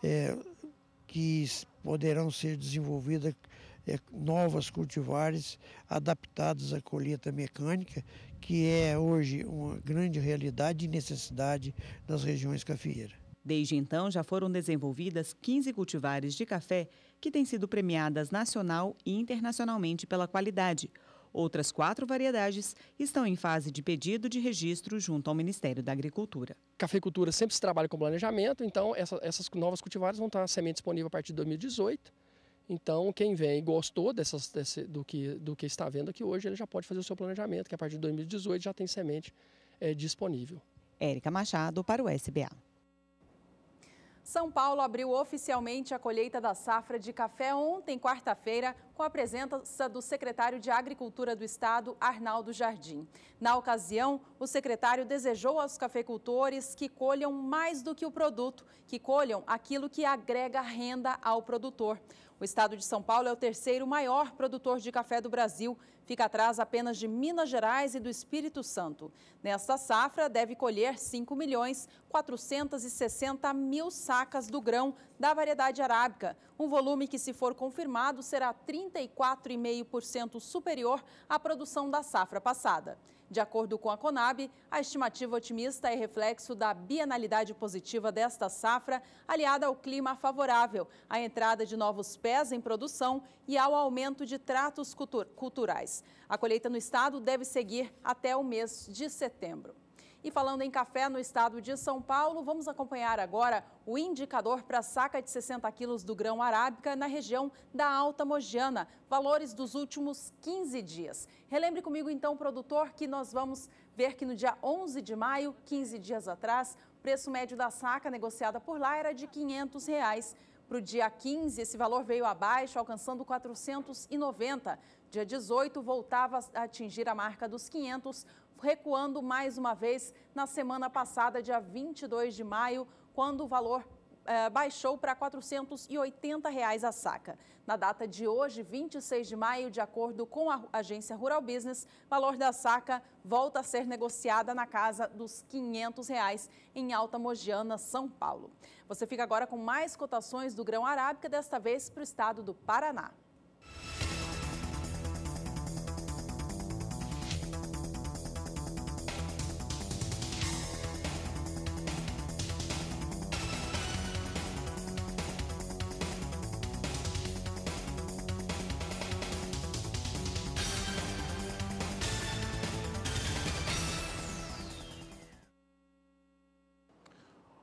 é, que poderão ser desenvolvidas é, novas cultivares adaptadas à colheita mecânica, que é hoje uma grande realidade e necessidade das regiões cafeeiras. Desde então, já foram desenvolvidas quinze cultivares de café que têm sido premiadas nacional e internacionalmente pela qualidade. Outras quatro variedades estão em fase de pedido de registro junto ao Ministério da Agricultura. Cafeicultura sempre se trabalha com planejamento, então essa, essas novas cultivares vão estar semente disponível a partir de dois mil e dezoito. Então, quem vem e gostou dessas, desse, do, que, do que está vendo aqui hoje, ele já pode fazer o seu planejamento, que a partir de dois mil e dezoito já tem semente é, disponível. Érica Machado para o S B A. São Paulo abriu oficialmente a colheita da safra de café ontem, quarta-feira, com a presença do secretário de Agricultura do Estado, Arnaldo Jardim. Na ocasião, o secretário desejou aos cafeicultores que colham mais do que o produto, que colham aquilo que agrega renda ao produtor. O estado de São Paulo é o terceiro maior produtor de café do Brasil, fica atrás apenas de Minas Gerais e do Espírito Santo. Nesta safra, deve colher cinco milhões quatrocentos e sessenta mil sacas do grão da variedade arábica, um volume que, se for confirmado, será trinta e quatro vírgula cinco por cento superior à produção da safra passada. De acordo com a Conab, a estimativa otimista é reflexo da bienalidade positiva desta safra, aliada ao clima favorável, à entrada de novos pés em produção e ao aumento de tratos culturais. A colheita no estado deve seguir até o mês de setembro. E falando em café no estado de São Paulo, vamos acompanhar agora o indicador para a saca de sessenta quilos do grão arábica na região da Alta Mogiana, valores dos últimos quinze dias. Relembre comigo então, produtor, que nós vamos ver que no dia onze de maio, quinze dias atrás, o preço médio da saca negociada por lá era de quinhentos reais. Para o dia quinze, esse valor veio abaixo, alcançando quatrocentos e noventa. Dia dezoito, voltava a atingir a marca dos quinhentos, recuando mais uma vez na semana passada, dia vinte e dois de maio, quando o valor eh, baixou para quatrocentos e oitenta reais a saca. Na data de hoje, vinte e seis de maio, de acordo com a agência Rural Business, o valor da saca volta a ser negociada na casa dos quinhentos reais em Alta Mogiana, São Paulo. Você fica agora com mais cotações do grão arábica, desta vez para o estado do Paraná.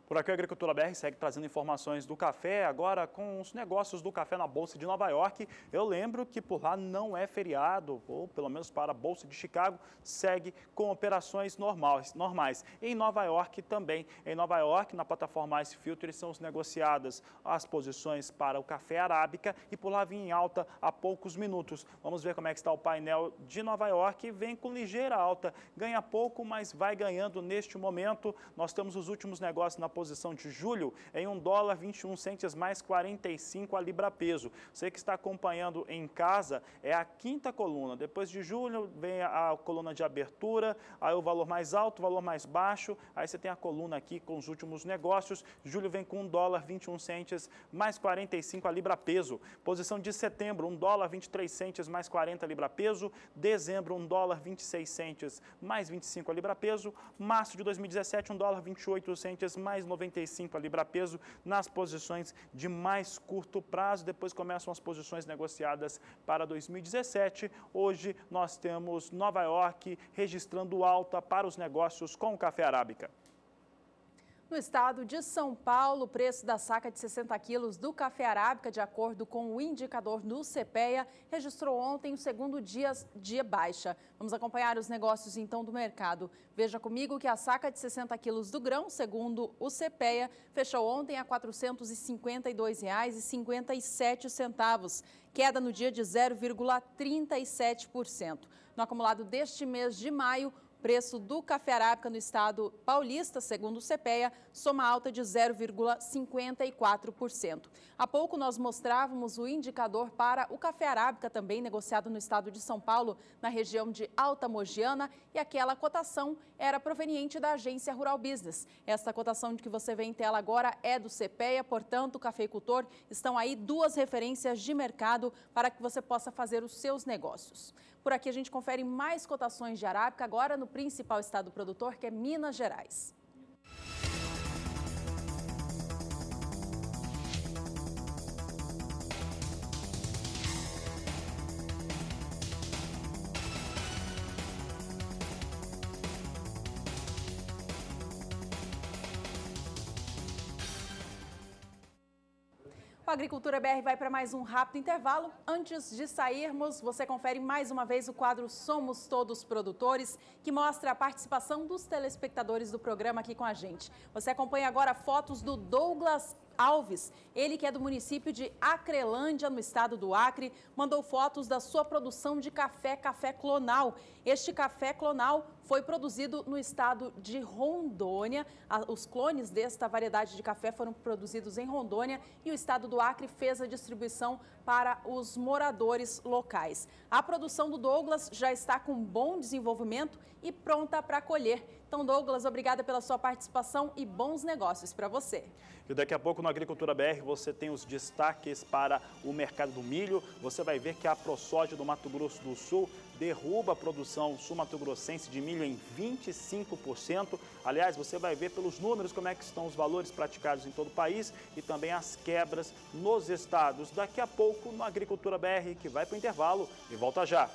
Por aqui a Agricultura B R segue trazendo informações do café, agora com os negócios do café na Bolsa de Nova Iorque. Eu lembro que por lá não é feriado, ou pelo menos para a Bolsa de Chicago, segue com operações normais. Em Nova Iorque também, em Nova Iorque, na plataforma Ice Futures, são negociadas as posições para o café arábica e por lá vinha em alta há poucos minutos. Vamos ver como é que está o painel de Nova Iorque, vem com ligeira alta, ganha pouco, mas vai ganhando neste momento. Nós temos os últimos negócios na posição. Posição de julho em um dólar e vinte e um centes mais quarenta e cinco a libra peso. Você que está acompanhando em casa, é a quinta coluna. Depois de julho vem a coluna de abertura, aí o valor mais alto, o valor mais baixo, aí você tem a coluna aqui com os últimos negócios. Julho vem com um dólar e vinte e um centes mais quarenta e cinco a libra peso. Posição de setembro, um dólar e vinte e três centes mais quarenta a libra peso. Dezembro, um dólar e vinte e seis centes mais vinte e cinco a libra peso. Março de dois mil e dezessete, um dólar e vinte e oito centes mais noventa e cinco a libra-peso nas posições de mais curto prazo. Depois começam as posições negociadas para dois mil e dezessete. Hoje nós temos Nova Iorque registrando alta para os negócios com o café arábica. No estado de São Paulo, o preço da saca de sessenta quilos do café arábica, de acordo com o indicador do CEPEA, registrou ontem o segundo dia de baixa. Vamos acompanhar os negócios, então, do mercado. Veja comigo que a saca de sessenta quilos do grão, segundo o CEPEA, fechou ontem a quatrocentos e cinquenta e dois reais e cinquenta e sete centavos, queda no dia de zero vírgula trinta e sete por cento. No acumulado deste mês de maio, Preço do café arábica no estado paulista, segundo o CEPEA, soma alta de zero vírgula cinquenta e quatro por cento. Há pouco nós mostrávamos o indicador para o café arábica, também negociado no estado de São Paulo, na região de Alta Mogiana, e aquela cotação era proveniente da agência Rural Business. Esta cotação que você vê em tela agora é do CEPEA, portanto, o cafeicultor, estão aí duas referências de mercado para que você possa fazer os seus negócios. Por aqui a gente confere mais cotações de arábica, agora no principal estado produtor, que é Minas Gerais. O Agricultura B R vai para mais um rápido intervalo. Antes de sairmos, você confere mais uma vez o quadro Somos Todos Produtores, que mostra a participação dos telespectadores do programa aqui com a gente. Você acompanha agora fotos do Douglas Alves, ele que é do município de Acrelândia, no estado do Acre, mandou fotos da sua produção de café, café clonal. Este café clonal foi produzido no estado de Rondônia. Os clones desta variedade de café foram produzidos em Rondônia e o estado do Acre fez a distribuição para os moradores locais. A produção do Douglas já está com bom desenvolvimento e pronta para colher. Então, Douglas, obrigada pela sua participação e bons negócios para você. E daqui a pouco no Agricultura B R você tem os destaques para o mercado do milho. Você vai ver que a ProSoja do Mato Grosso do Sul derruba a produção sul-mato-grossense de milho em vinte e cinco por cento. Aliás, você vai ver pelos números como é que estão os valores praticados em todo o país e também as quebras nos estados. Daqui a pouco no Agricultura B R, que vai para o intervalo e volta já.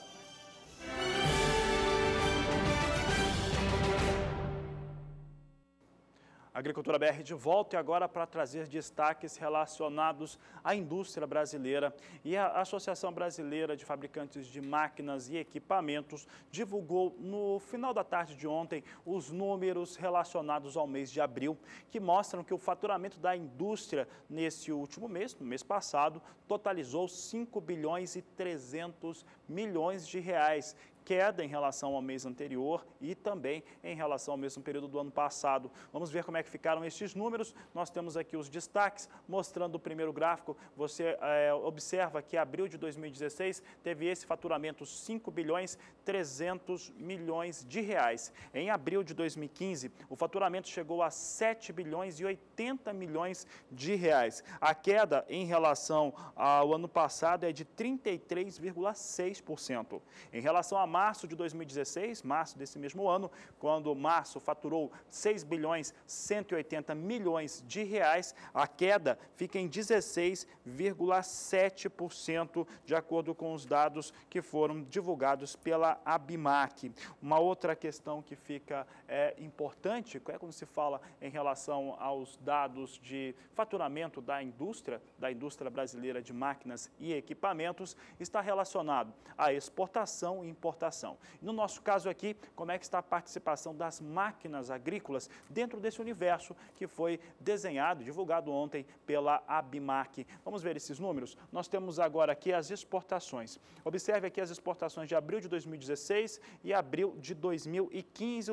Agricultura B R de volta e agora para trazer destaques relacionados à indústria brasileira. E a Associação Brasileira de Fabricantes de Máquinas e Equipamentos divulgou no final da tarde de ontem os números relacionados ao mês de abril, que mostram que o faturamento da indústria nesse último mês, no mês passado, totalizou cinco bilhões e trezentos milhões de reais, queda em relação ao mês anterior e também em relação ao mesmo período do ano passado. Vamos ver como é que ficaram estes números. Nós temos aqui os destaques, mostrando o primeiro gráfico. Você é, observa que abril de dois mil e dezesseis teve esse faturamento cinco bilhões e trezentos milhões de reais. Em abril de dois mil e quinze, o faturamento chegou a sete bilhões e oitenta milhões de reais. A queda em relação ao ano passado é de trinta e três vírgula seis por cento. Em relação a março de dois mil e dezesseis, março desse mesmo ano, quando março faturou seis bilhões e cento e oitenta milhões de reais, a queda fica em dezesseis vírgula sete por cento, de acordo com os dados que foram divulgados pela ABIMAQ. Uma outra questão que fica é, importante, é quando se fala em relação aos dados de faturamento da indústria, da indústria brasileira de máquinas e equipamentos, está relacionado à exportação e importação. No nosso caso aqui, como é que está a participação das máquinas agrícolas dentro desse universo que foi desenhado, divulgado ontem pela ABIMAQ. Vamos ver esses números? Nós temos agora aqui as exportações. Observe aqui as exportações de abril de dois mil e dezesseis e abril de dois mil e quinze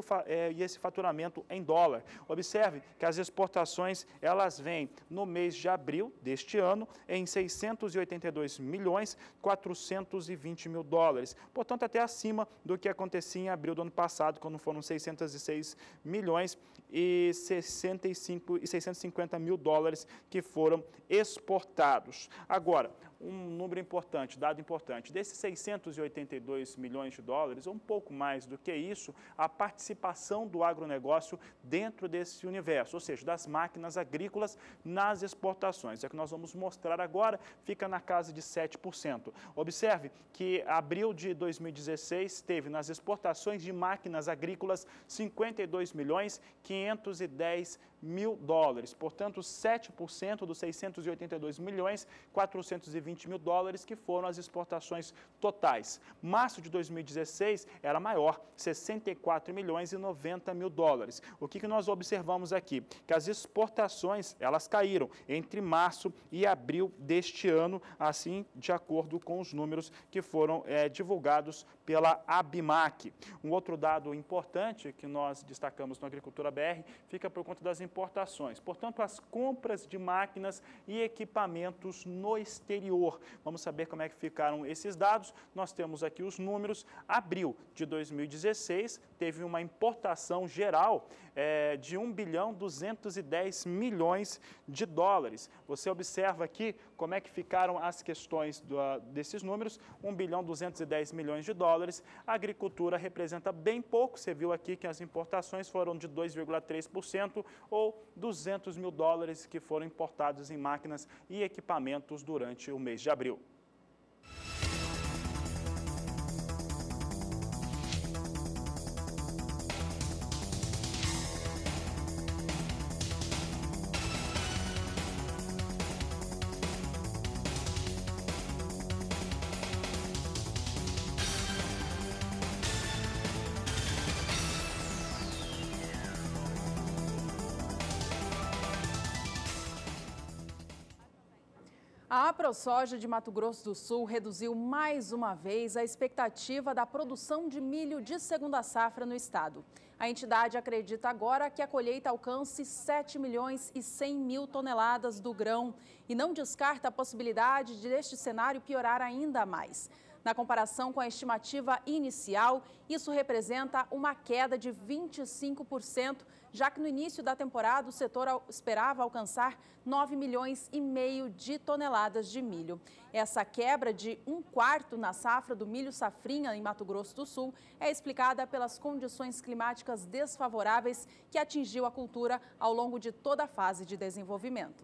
e esse faturamento em dólar. Observe que as exportações, elas vêm no mês de abril deste ano em seiscentos e oitenta e dois milhões quatrocentos e vinte mil dólares. Portanto, até acima do que acontecia em abril do ano passado, quando foram seiscentos e seis milhões e seiscentos e cinquenta mil dólares que foram exportados. Agora, um número importante, dado importante, desses seiscentos e oitenta e dois milhões de dólares, ou um pouco mais do que isso, a participação do agronegócio dentro desse universo, ou seja, das máquinas agrícolas nas exportações. É o que nós vamos mostrar agora, fica na casa de sete por cento. Observe que abril de dois mil e dezesseis teve nas exportações de máquinas agrícolas cinquenta e dois milhões quinhentos e dez mil dólares. Portanto, sete por cento dos seiscentos e oitenta e dois milhões quatrocentos e vinte mil dólares que foram as exportações totais. Março de dois mil e dezesseis era maior, sessenta e quatro milhões e noventa mil dólares. O que, que nós observamos aqui? Que as exportações, elas caíram entre março e abril deste ano, assim de acordo com os números que foram é, divulgados pela ABIMAQ. Um outro dado importante que nós destacamos na Agricultura B R fica por conta das importações. Portanto, as compras de máquinas e equipamentos no exterior. Vamos saber como é que ficaram esses dados. Nós temos aqui os números. Abril de dois mil e dezesseis teve uma importação geral é, de um bilhão duzentos e dez milhões de dólares. Você observa aqui como é que ficaram as questões do, desses números. um bilhão duzentos e dez milhões de dólares. A agricultura representa bem pouco. Você viu aqui que as importações foram de dois vírgula três por cento ou duzentos mil dólares que foram importados em máquinas e equipamentos durante o mês de abril. A ProSoja de Mato Grosso do Sul reduziu mais uma vez a expectativa da produção de milho de segunda safra no estado. A entidade acredita agora que a colheita alcance sete milhões e cem mil toneladas do grão e não descarta a possibilidade de este cenário piorar ainda mais. Na comparação com a estimativa inicial, isso representa uma queda de vinte e cinco por cento, já que no início da temporada o setor esperava alcançar nove milhões e meio de toneladas de milho. Essa quebra de um quarto na safra do milho safrinha em Mato Grosso do Sul é explicada pelas condições climáticas desfavoráveis que atingiu a cultura ao longo de toda a fase de desenvolvimento.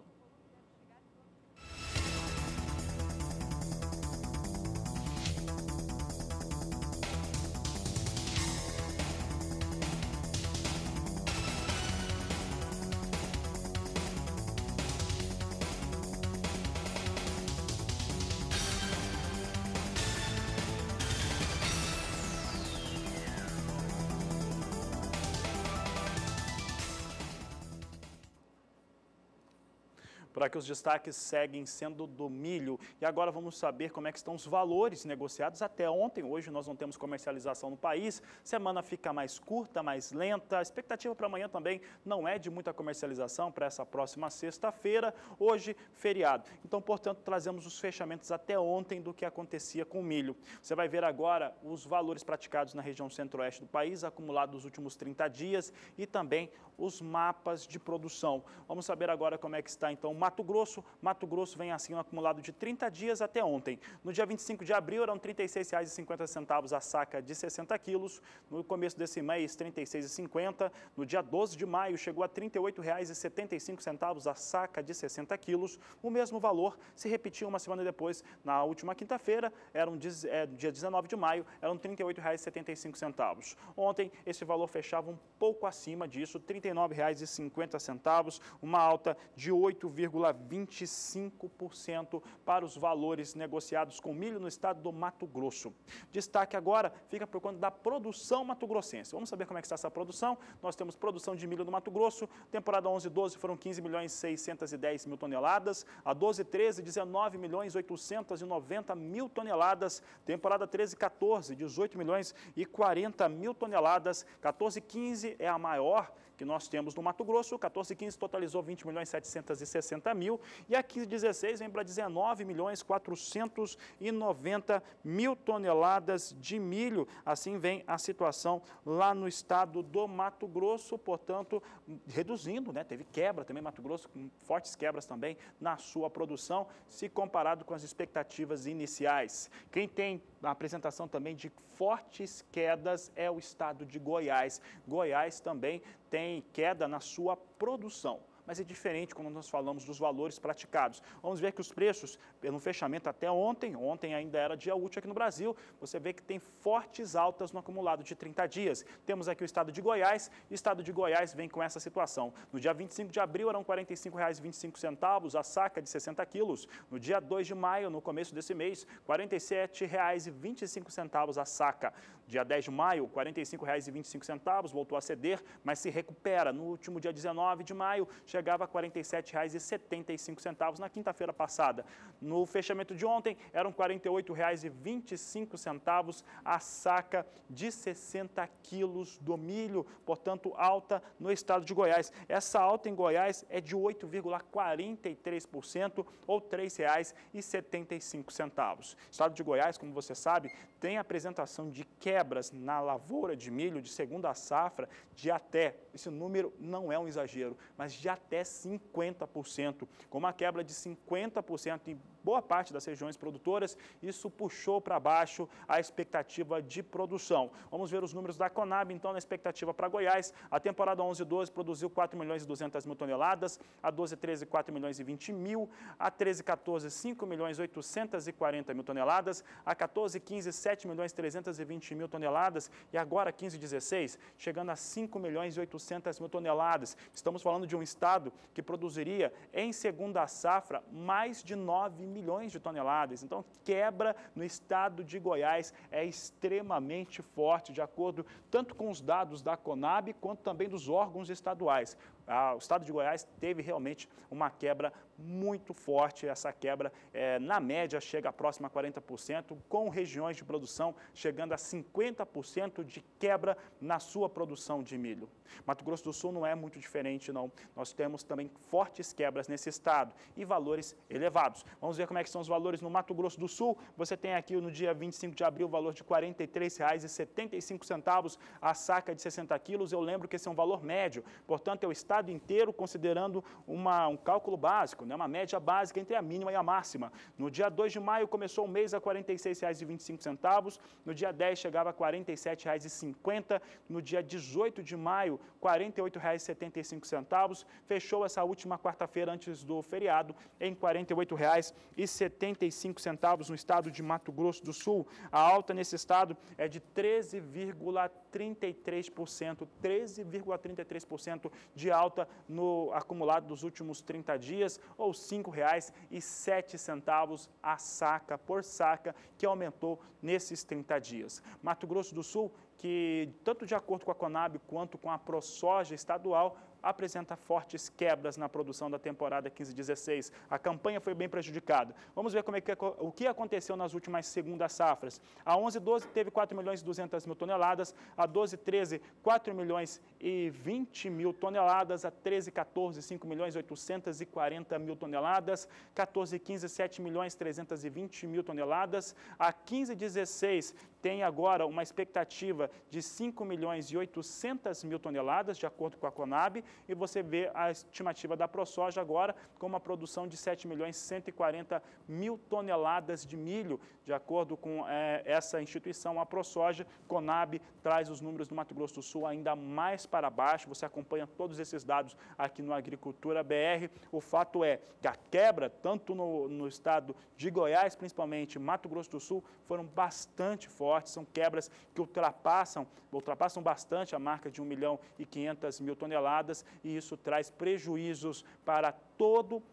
Para que os destaques seguem sendo do milho. E agora vamos saber como é que estão os valores negociados até ontem. Hoje nós não temos comercialização no país, semana fica mais curta, mais lenta. A expectativa para amanhã também não é de muita comercialização para essa próxima sexta-feira, hoje feriado. Então, portanto, trazemos os fechamentos até ontem do que acontecia com o milho. Você vai ver agora os valores praticados na região centro-oeste do país, acumulados nos últimos trinta dias e também os mapas de produção. Vamos saber agora como é que está, então, Mato Grosso. Mato Grosso vem assim um acumulado de trinta dias até ontem. No dia vinte e cinco de abril eram trinta e seis reais e cinquenta centavos a saca de sessenta quilos. No começo desse mês, trinta e seis reais e cinquenta centavos. No dia doze de maio chegou a trinta e oito reais e setenta e cinco centavos a saca de sessenta quilos. O mesmo valor se repetiu uma semana depois, na última quinta-feira, era um é, dia dezenove de maio, eram trinta e oito reais e setenta e cinco centavos. Ontem esse valor fechava um pouco acima disso, trinta e nove reais e cinquenta centavos, uma alta de oito vírgula vinte e cinco por cento para os valores negociados com milho no estado do Mato Grosso. Destaque agora fica por conta da produção mato-grossense. Vamos saber como é que está essa produção. Nós temos produção de milho no Mato Grosso, temporada onze e doze foram quinze milhões seiscentos e dez mil toneladas, a doze e treze dezenove milhões oitocentos e noventa mil toneladas, temporada treze e quatorze dezoito milhões e quarenta mil toneladas, quatorze e quinze é a maior que nós temos no Mato Grosso, quatorze e quinze totalizou vinte milhões setecentos e sessenta mil e a quinze e dezesseis vem para dezenove milhões quatrocentos e noventa mil toneladas de milho. Assim vem a situação lá no estado do Mato Grosso, portanto, reduzindo, né? Teve quebra também Mato Grosso, com fortes quebras também na sua produção, se comparado com as expectativas iniciais. Quem tem a apresentação também de fortes quedas é o estado de Goiás. Goiás também tem queda na sua produção. mas é diferente quando nós falamos dos valores praticados. Vamos ver que os preços, pelo fechamento até ontem, ontem ainda era dia útil aqui no Brasil, você vê que tem fortes altas no acumulado de trinta dias. Temos aqui o estado de Goiás, e o estado de Goiás vem com essa situação. No dia vinte e cinco de abril eram quarenta e cinco reais e vinte e cinco centavos a saca de sessenta quilos. No dia dois de maio, no começo desse mês, quarenta e sete reais e vinte e cinco centavos a saca. Dia dez de maio, quarenta e cinco reais e vinte e cinco centavos, voltou a ceder, mas se recupera. No último dia dezenove de maio, chegava a quarenta e sete reais e setenta e cinco centavos na quinta-feira passada. No fechamento de ontem, eram quarenta e oito reais e vinte e cinco centavos a saca de sessenta quilos do milho, portanto, alta no estado de Goiás. Essa alta em Goiás é de oito vírgula quarenta e três por cento ou três reais e setenta e cinco centavos. O estado de Goiás, como você sabe, tem apresentação de quebras na lavoura de milho de segunda safra de até, esse número não é um exagero, mas de até cinquenta por cento. Com uma quebra de cinquenta por cento em boa parte das regiões produtoras, isso puxou para baixo a expectativa de produção. Vamos ver os números da Conab, então, na expectativa para Goiás. A temporada onze doze produziu quatro milhões e duzentas mil toneladas, a doze treze quatro milhões e vinte mil, a treze quatorze cinco milhões oitocentas e quarenta mil toneladas, a quatorze quinze sete milhões trezentas e vinte mil toneladas e agora quinze dezesseis chegando a cinco milhões e oitocentas mil toneladas. Estamos falando de um estado que produziria em segunda safra mais de nove milhões de toneladas. Então, quebra no estado de Goiás é extremamente forte, de acordo tanto com os dados da Conab quanto também dos órgãos estaduais. Ah, o estado de Goiás teve realmente uma quebra muito forte, essa quebra eh, na média chega próxima a quarenta por cento, com regiões de produção chegando a cinquenta por cento de quebra na sua produção de milho. Mato Grosso do Sul não é muito diferente não, nós temos também fortes quebras nesse estado e valores elevados. Vamos ver como é que são os valores no Mato Grosso do Sul. Você tem aqui no dia vinte e cinco de abril o valor de quarenta e três reais e setenta e cinco centavos a saca de sessenta quilos, eu lembro que esse é um valor médio, portanto é o estado Estado inteiro, considerando uma, um cálculo básico, né, uma média básica entre a mínima e a máxima. No dia dois de maio começou o mês a quarenta e seis reais e vinte e cinco centavos, no dia dez chegava a quarenta e sete reais e cinquenta centavos, no dia dezoito de maio quarenta e oito reais e setenta e cinco centavos, fechou essa última quarta-feira antes do feriado em quarenta e oito reais e setenta e cinco centavos no estado de Mato Grosso do Sul. A alta nesse estado é de treze vírgula trinta e três por cento, treze vírgula trinta e três por cento de alta. alta no acumulado dos últimos trinta dias, ou cinco reais e sete centavos a saca por saca, que aumentou nesses trinta dias. Mato Grosso do Sul, que tanto de acordo com a Conab quanto com a ProSoja estadual, apresenta fortes quebras na produção da temporada quinze dezesseis. A campanha foi bem prejudicada. Vamos ver como é que, o que aconteceu nas últimas segundas safras. A onze doze teve quatro milhões e duzentas mil toneladas, a doze treze quatro milhões e vinte mil toneladas, a treze quatorze cinco milhões e oitocentas e quarenta mil toneladas, quatorze quinze sete milhões trezentas e vinte mil toneladas, a quinze dezesseis tem agora uma expectativa de cinco milhões e oitocentas mil toneladas, de acordo com a Conab, e você vê a estimativa da ProSoja agora com uma produção de sete milhões e cento e quarenta mil toneladas de milho, de acordo com eh, essa instituição, a ProSoja. Conab traz os números do Mato Grosso do Sul ainda mais para baixo, você acompanha todos esses dados aqui no Agricultura B R. O fato é que a quebra, tanto no, no estado de Goiás, principalmente Mato Grosso do Sul, foram bastante fortes, são quebras que ultrapassam, ultrapassam bastante a marca de um milhão e quinhentas mil toneladas, e isso traz prejuízos para todo o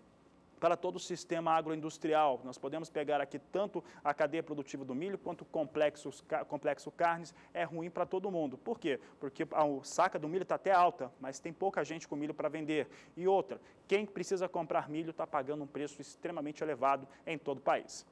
para todo o sistema agroindustrial. Nós podemos pegar aqui tanto a cadeia produtiva do milho quanto o complexo, complexo carnes, é ruim para todo mundo. Por quê? Porque a saca do milho está até alta, mas tem pouca gente com milho para vender. E outra, quem precisa comprar milho está pagando um preço extremamente elevado em todo o país.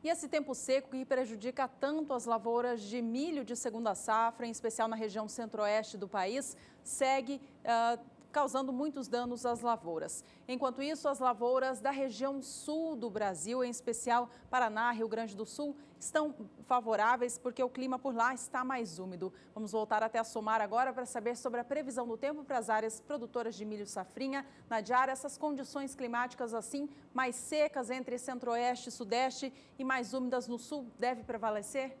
E esse tempo seco que prejudica tanto as lavouras de milho de segunda safra, em especial na região centro-oeste do país, segue uh, causando muitos danos às lavouras. Enquanto isso, as lavouras da região sul do Brasil, em especial Paraná, Rio Grande do Sul, estão favoráveis porque o clima por lá está mais úmido. Vamos voltar até a Somar agora para saber sobre a previsão do tempo para as áreas produtoras de milho safrinha. Nadiara, essas condições climáticas assim, mais secas entre centro-oeste e sudeste e mais úmidas no sul, deve prevalecer?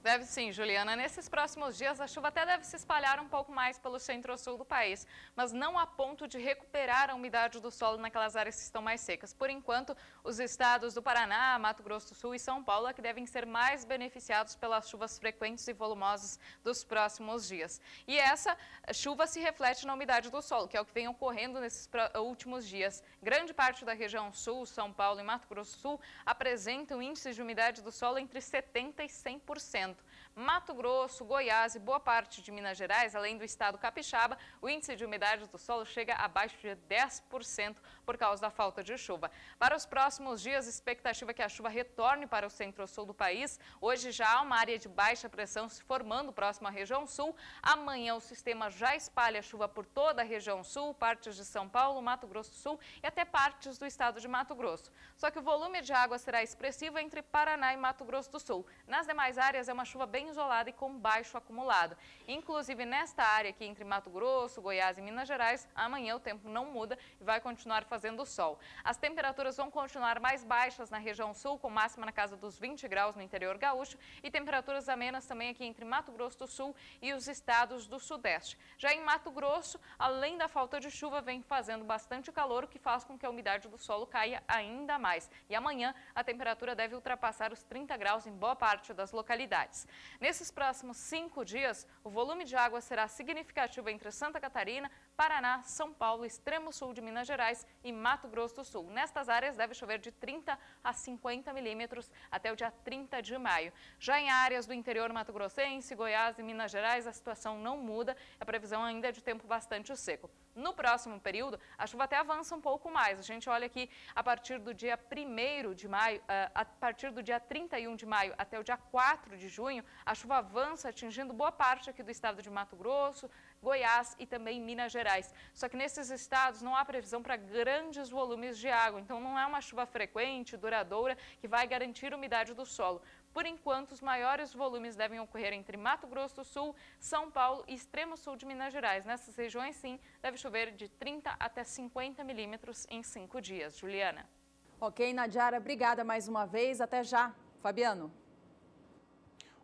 Deve sim, Juliana. Nesses próximos dias, a chuva até deve se espalhar um pouco mais pelo centro-sul do país, mas não a ponto de recuperar a umidade do solo naquelas áreas que estão mais secas. Por enquanto, os estados do Paraná, Mato Grosso do Sul e São Paulo é que devem ser mais beneficiados pelas chuvas frequentes e volumosas dos próximos dias. E essa chuva se reflete na umidade do solo, que é o que vem ocorrendo nesses últimos dias. Grande parte da região sul, São Paulo e Mato Grosso do Sul apresentam índices de umidade do solo entre setenta por cento e cem por cento. Mato Grosso, Goiás e boa parte de Minas Gerais, além do estado capixaba, o índice de umidade do solo chega abaixo de dez por cento por causa da falta de chuva. Para os próximos dias, a expectativa é que a chuva retorne para o centro-sul do país. Hoje já há uma área de baixa pressão se formando próximo à região sul. Amanhã o sistema já espalha chuva por toda a região sul, partes de São Paulo, Mato Grosso do Sul e até partes do estado de Mato Grosso. Só que o volume de água será expressivo entre Paraná e Mato Grosso do Sul. Nas demais áreas é uma chuva bem isolada e com baixo acumulado. Inclusive nesta área aqui entre Mato Grosso, Goiás e Minas Gerais, amanhã o tempo não muda e vai continuar fazendo sol. As temperaturas vão continuar mais baixas na região sul, com máxima na casa dos vinte graus no interior gaúcho e temperaturas amenas também aqui entre Mato Grosso do Sul e os estados do sudeste. Já em Mato Grosso, além da falta de chuva, vem fazendo bastante calor, o que faz com que a umidade do solo caia ainda mais. E amanhã a temperatura deve ultrapassar os trinta graus em boa parte das localidades. Nesses próximos cinco dias, o volume de água será significativo entre Santa Catarina, Paraná, São Paulo, extremo sul de Minas Gerais e Mato Grosso do Sul. Nestas áreas deve chover de trinta a cinquenta milímetros até o dia trinta de maio. Já em áreas do interior mato-grossense, Goiás e Minas Gerais, a situação não muda, a previsão ainda é de tempo bastante seco. No próximo período, a chuva até avança um pouco mais. A gente olha aqui a partir do dia primeiro de maio, a partir do dia trinta e um de maio até o dia quatro de junho, a chuva avança atingindo boa parte aqui do estado de Mato Grosso, Goiás e também Minas Gerais. Só que nesses estados não há previsão para grandes volumes de água, então não é uma chuva frequente, duradoura, que vai garantir a umidade do solo. Por enquanto, os maiores volumes devem ocorrer entre Mato Grosso do Sul, São Paulo e extremo sul de Minas Gerais. Nessas regiões, sim, deve chover de trinta até cinquenta milímetros em cinco dias. Juliana. Ok, Nadiara, obrigada mais uma vez. Até já. Fabiano.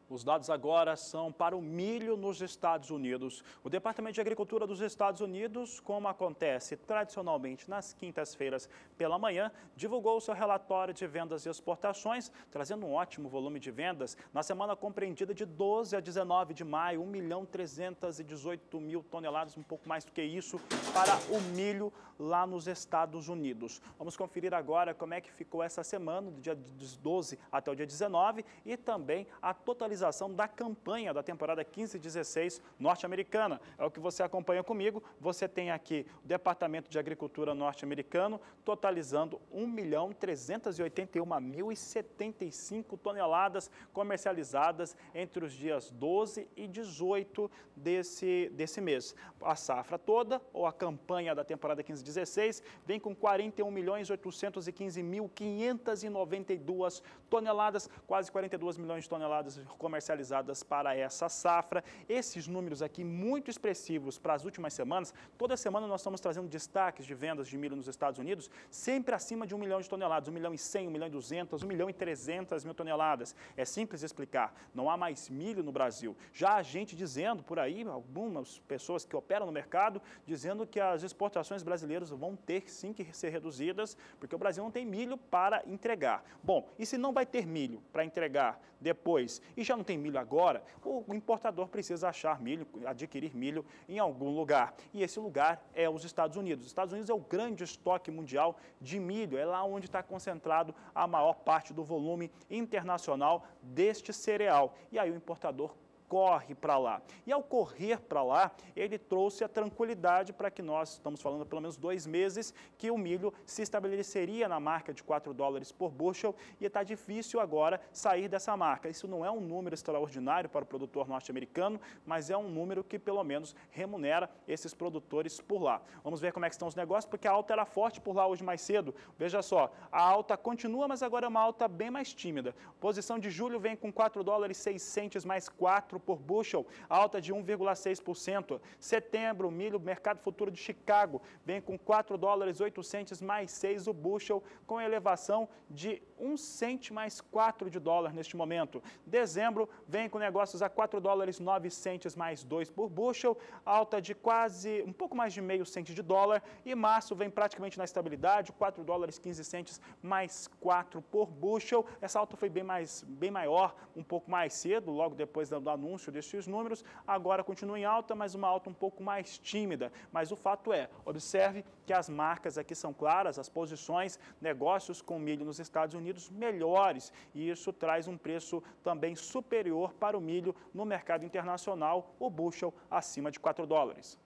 Os dados agora são para o milho nos Estados Unidos. O Departamento de Agricultura dos Estados Unidos, como acontece tradicionalmente nas quintas-feiras pela manhã, divulgou seu relatório de vendas e exportações, trazendo um ótimo volume de vendas. Na semana compreendida de doze a dezenove de maio, um milhão trezentos e dezoito mil toneladas, um pouco mais do que isso, para o milho lá nos Estados Unidos. Vamos conferir agora como é que ficou essa semana, do dia doze até o dia dezenove, e também a totalização da campanha da temporada quinze dezesseis norte-americana. É o que você acompanha comigo. Você tem aqui o Departamento de Agricultura norte-americano totalizando um milhão trezentos e oitenta e um mil e setenta e cinco toneladas comercializadas entre os dias doze e dezoito desse, desse mês. A safra toda, ou a campanha da temporada quinze dezesseis, vem com quarenta e um milhões oitocentos e quinze mil quinhentas e noventa e duas toneladas, quase quarenta e dois milhões de toneladas comercializadas para essa safra. Esses números aqui muito expressivos para as últimas semanas. Toda semana nós estamos trazendo destaques de vendas de milho nos Estados Unidos, sempre acima de um milhão de toneladas, um milhão e cem, um milhão e duzentos, um milhão e trezentas mil toneladas. É simples explicar, não há mais milho no Brasil. Já há gente dizendo por aí, algumas pessoas que operam no mercado, dizendo que as exportações brasileiras vão ter sim que ser reduzidas, porque o Brasil não tem milho para entregar. Bom, e se não vai ter milho para entregar depois, e já não tem milho agora, o importador precisa achar milho, adquirir milho em algum lugar. E esse lugar é os Estados Unidos. Os Estados Unidos é o grande estoque mundial de milho, é lá onde está concentrado a maior parte do volume internacional deste cereal. E aí o importador corre para lá. E ao correr para lá, ele trouxe a tranquilidade para que nós, estamos falando há pelo menos dois meses, que o milho se estabeleceria na marca de quatro dólares por bushel, e está difícil agora sair dessa marca. Isso não é um número extraordinário para o produtor norte-americano, mas é um número que pelo menos remunera esses produtores por lá. Vamos ver como é que estão os negócios, porque a alta era forte por lá hoje mais cedo. Veja só, a alta continua, mas agora é uma alta bem mais tímida. Posição de julho vem com quatro dólares e seis centes mais quatro por bushel, alta de um vírgula seis por cento. Setembro, milho, mercado futuro de Chicago, vem com quatro dólares e oito centes mais seis o bushel, com elevação de um cente mais quatro de dólar neste momento. Dezembro vem com negócios a quatro dólares e nove centes mais dois por bushel, alta de quase um pouco mais de meio cente de dólar, e março vem praticamente na estabilidade, quatro dólares e quinze centes mais quatro por bushel. Essa alta foi bem mais bem maior um pouco mais cedo, logo depois do anúncio destes números. Agora continua em alta, mas uma alta um pouco mais tímida. Mas o fato é, observe que as marcas aqui são claras, as posições, negócios com milho nos Estados Unidos melhores, e isso traz um preço também superior para o milho no mercado internacional, o bushel acima de quatro dólares.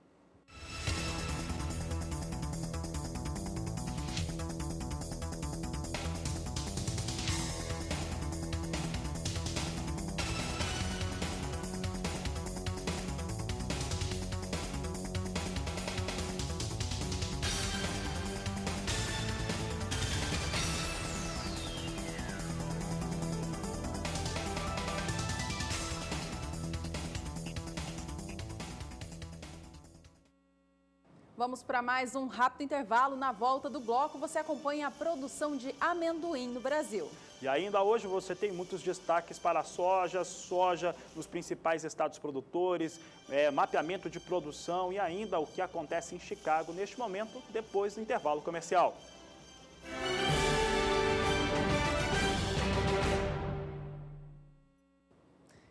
Vamos para mais um rápido intervalo. Na volta do bloco, você acompanha a produção de amendoim no Brasil. E ainda hoje você tem muitos destaques para a soja, soja nos principais estados produtores, é, mapeamento de produção e ainda o que acontece em Chicago neste momento, depois do intervalo comercial.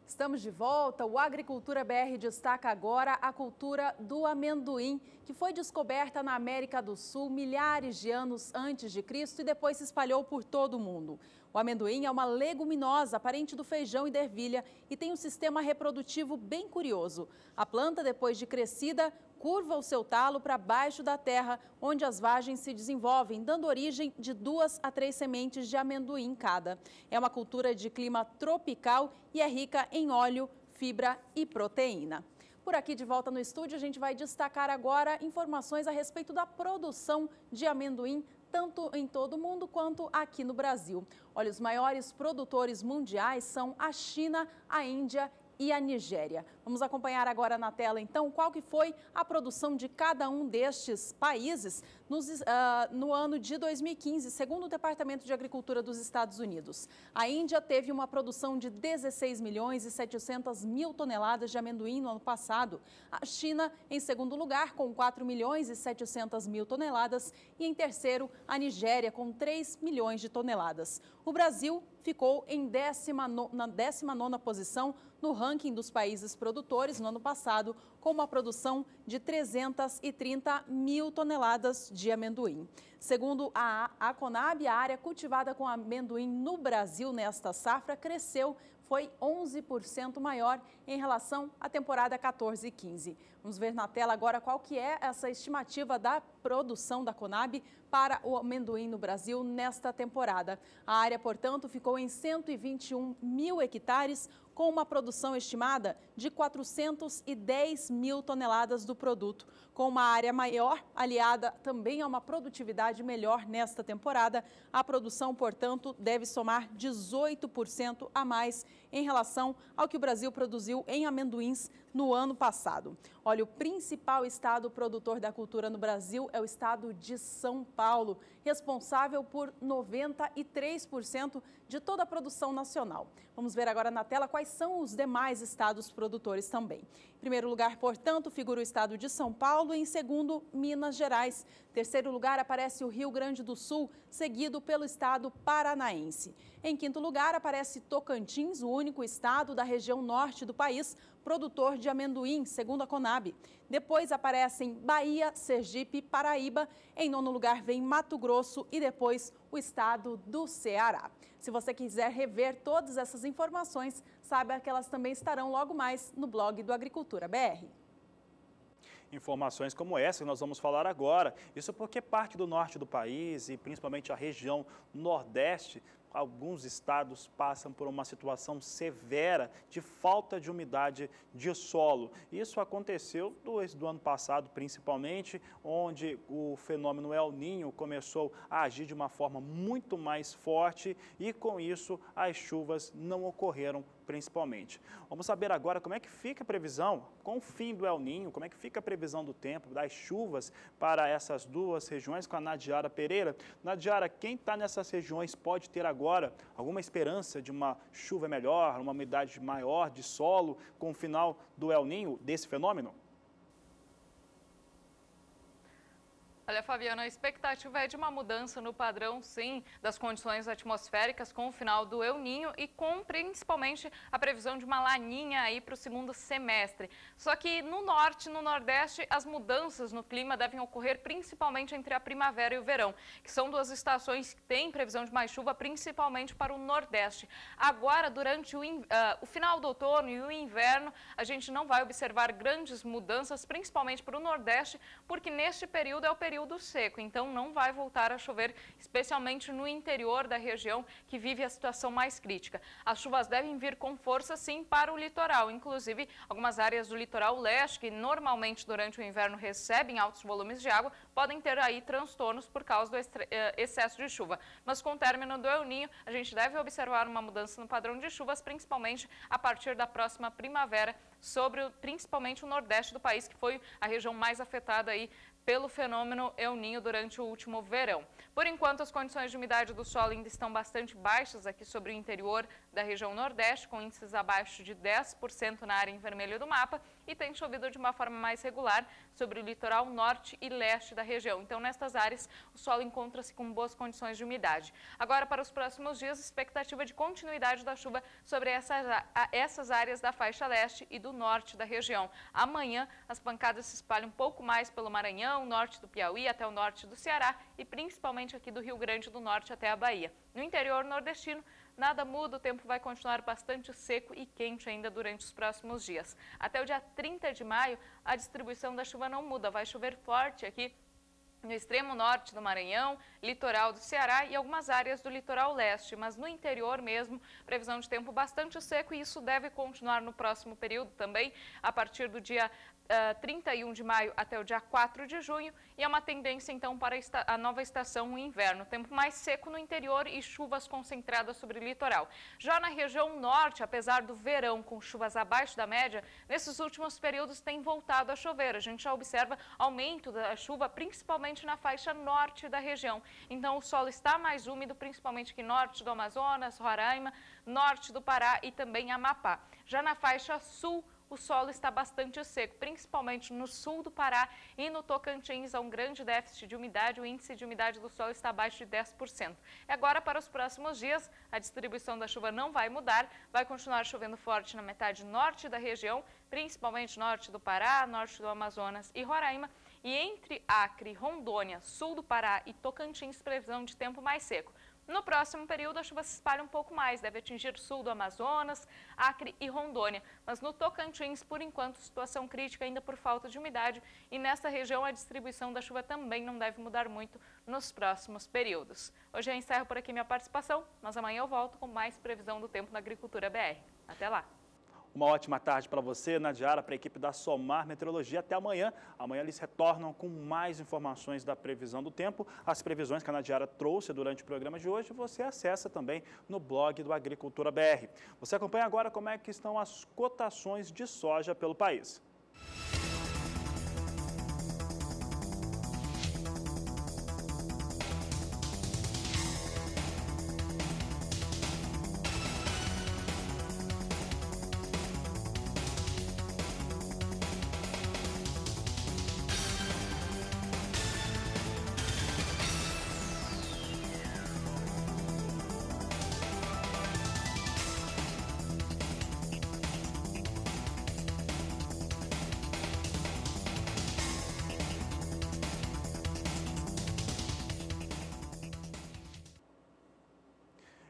Estamos de volta. O Agricultura B R destaca agora a cultura do amendoim, que foi descoberta na América do Sul milhares de anos antes de Cristo e depois se espalhou por todo o mundo. O amendoim é uma leguminosa, parente do feijão e da ervilha, e tem um sistema reprodutivo bem curioso. A planta, depois de crescida, curva o seu talo para baixo da terra, onde as vagens se desenvolvem, dando origem de duas a três sementes de amendoim cada. É uma cultura de clima tropical e é rica em óleo, fibra e proteína. Por aqui, de volta no estúdio, a gente vai destacar agora informações a respeito da produção de amendoim, tanto em todo o mundo quanto aqui no Brasil. Olha, os maiores produtores mundiais são a China, a Índia e e a Nigéria. Vamos acompanhar agora na tela, então, qual que foi a produção de cada um destes países nos, uh, no ano de dois mil e quinze, segundo o Departamento de Agricultura dos Estados Unidos. A Índia teve uma produção de dezesseis milhões e setecentas mil toneladas de amendoim no ano passado. A China, em segundo lugar, com quatro milhões e setecentas mil toneladas. E, em terceiro, a Nigéria, com três milhões de toneladas. O Brasil ficou em décima nona, na décima nona posição no ranking dos países produtores no ano passado, com uma produção de trezentas e trinta mil toneladas de amendoim. Segundo a, a Conab, a área cultivada com amendoim no Brasil nesta safra cresceu, foi onze por cento maior em relação à temporada quatorze e quinze. Vamos ver na tela agora qual que é essa estimativa da produção da Conab para o amendoim no Brasil nesta temporada. A área, portanto, ficou em cento e vinte e um mil hectares, com uma produção estimada de quatrocentas e dez mil toneladas do produto, com uma área maior, aliada também a uma produtividade melhor nesta temporada. A produção, portanto, deve somar dezoito por cento a mais em relação ao que o Brasil produziu em amendoins no ano passado. Olha, o principal estado produtor da cultura no Brasil é o estado de São Paulo, responsável por noventa e três por cento de toda a produção nacional. Vamos ver agora na tela quais são os demais estados produtores também. Em primeiro lugar, portanto, figura o estado de São Paulo e em segundo, Minas Gerais. Em terceiro lugar aparece o Rio Grande do Sul, seguido pelo estado paranaense. Em quinto lugar aparece Tocantins, o único estado da região norte do país, produtor de amendoim, segundo a Conab. Depois aparecem Bahia, Sergipe e Paraíba. Em nono lugar vem Mato Grosso e depois o estado do Ceará. Se você quiser rever todas essas informações, saiba que elas também estarão logo mais no blog do Agricultura B R. Informações como essa que nós vamos falar agora, isso porque parte do norte do país e principalmente a região nordeste, alguns estados passam por uma situação severa de falta de umidade de solo. Isso aconteceu desde o ano passado, principalmente, onde o fenômeno El Niño começou a agir de uma forma muito mais forte e, com isso, as chuvas não ocorreram principalmente. Vamos saber agora como é que fica a previsão com o fim do El Niño, como é que fica a previsão do tempo, das chuvas para essas duas regiões com a Nadiara Pereira. Nadiara, quem está nessas regiões pode ter agora agora alguma esperança de uma chuva melhor, uma umidade maior de solo com o final do El Niño, desse fenômeno? Olha, Fabiano, a expectativa é de uma mudança no padrão, sim, das condições atmosféricas com o final do El Niño e com, principalmente, a previsão de uma laninha aí para o segundo semestre. Só que no norte e no nordeste, as mudanças no clima devem ocorrer principalmente entre a primavera e o verão, que são duas estações que têm previsão de mais chuva, principalmente para o nordeste. Agora, durante o, uh, o final do outono e o inverno, a gente não vai observar grandes mudanças, principalmente para o nordeste, porque neste período é o período período seco, então não vai voltar a chover, especialmente no interior da região que vive a situação mais crítica. As chuvas devem vir com força sim para o litoral, inclusive algumas áreas do litoral leste que normalmente durante o inverno recebem altos volumes de água, podem ter aí transtornos por causa do excesso de chuva. Mas com o término do El Niño, a gente deve observar uma mudança no padrão de chuvas, principalmente a partir da próxima primavera, sobre principalmente o nordeste do país, que foi a região mais afetada aí pelo fenômeno El Niño durante o último verão. Por enquanto, as condições de umidade do solo ainda estão bastante baixas aqui sobre o interior da região nordeste, com índices abaixo de dez por cento na área em vermelho do mapa, e tem chovido de uma forma mais regular sobre o litoral norte e leste da região. Então, nestas áreas, o solo encontra-se com boas condições de umidade. Agora, para os próximos dias, expectativa de continuidade da chuva sobre essas, essas áreas da faixa leste e do norte da região. Amanhã, as pancadas se espalham um pouco mais pelo Maranhão, o norte do Piauí até o norte do Ceará e principalmente aqui do Rio Grande do Norte até a Bahia. No interior nordestino, nada muda, o tempo vai continuar bastante seco e quente ainda durante os próximos dias. Até o dia trinta de maio, a distribuição da chuva não muda, vai chover forte aqui no extremo norte do Maranhão, litoral do Ceará e algumas áreas do litoral leste, mas no interior mesmo, previsão de tempo bastante seco e isso deve continuar no próximo período também, a partir do dia Uh, trinta e um de maio até o dia quatro de junho e é uma tendência então para esta, a nova estação, o inverno. Tempo mais seco no interior e chuvas concentradas sobre o litoral. Já na região norte, apesar do verão com chuvas abaixo da média, nesses últimos períodos tem voltado a chover. A gente já observa aumento da chuva, principalmente na faixa norte da região. Então o solo está mais úmido, principalmente aqui norte do Amazonas, Roraima, norte do Pará e também Amapá. Já na faixa sul, o solo está bastante seco, principalmente no sul do Pará e no Tocantins. Há um grande déficit de umidade, o índice de umidade do solo está abaixo de dez por cento. E agora, para os próximos dias, a distribuição da chuva não vai mudar, vai continuar chovendo forte na metade norte da região, principalmente norte do Pará, norte do Amazonas e Roraima. E entre Acre, Rondônia, sul do Pará e Tocantins, previsão de tempo mais seco. No próximo período, a chuva se espalha um pouco mais, deve atingir o sul do Amazonas, Acre e Rondônia. Mas no Tocantins, por enquanto, situação crítica ainda por falta de umidade e nessa região a distribuição da chuva também não deve mudar muito nos próximos períodos. Hoje eu encerro por aqui minha participação, mas amanhã eu volto com mais previsão do tempo na Agricultura B R. Até lá! Uma ótima tarde para você, Nadiara, para a equipe da Somar Meteorologia. Até amanhã. Amanhã eles retornam com mais informações da previsão do tempo. As previsões que a Nadiara trouxe durante o programa de hoje, você acessa também no blog do Agricultura B R. Você acompanha agora como é que estão as cotações de soja pelo país.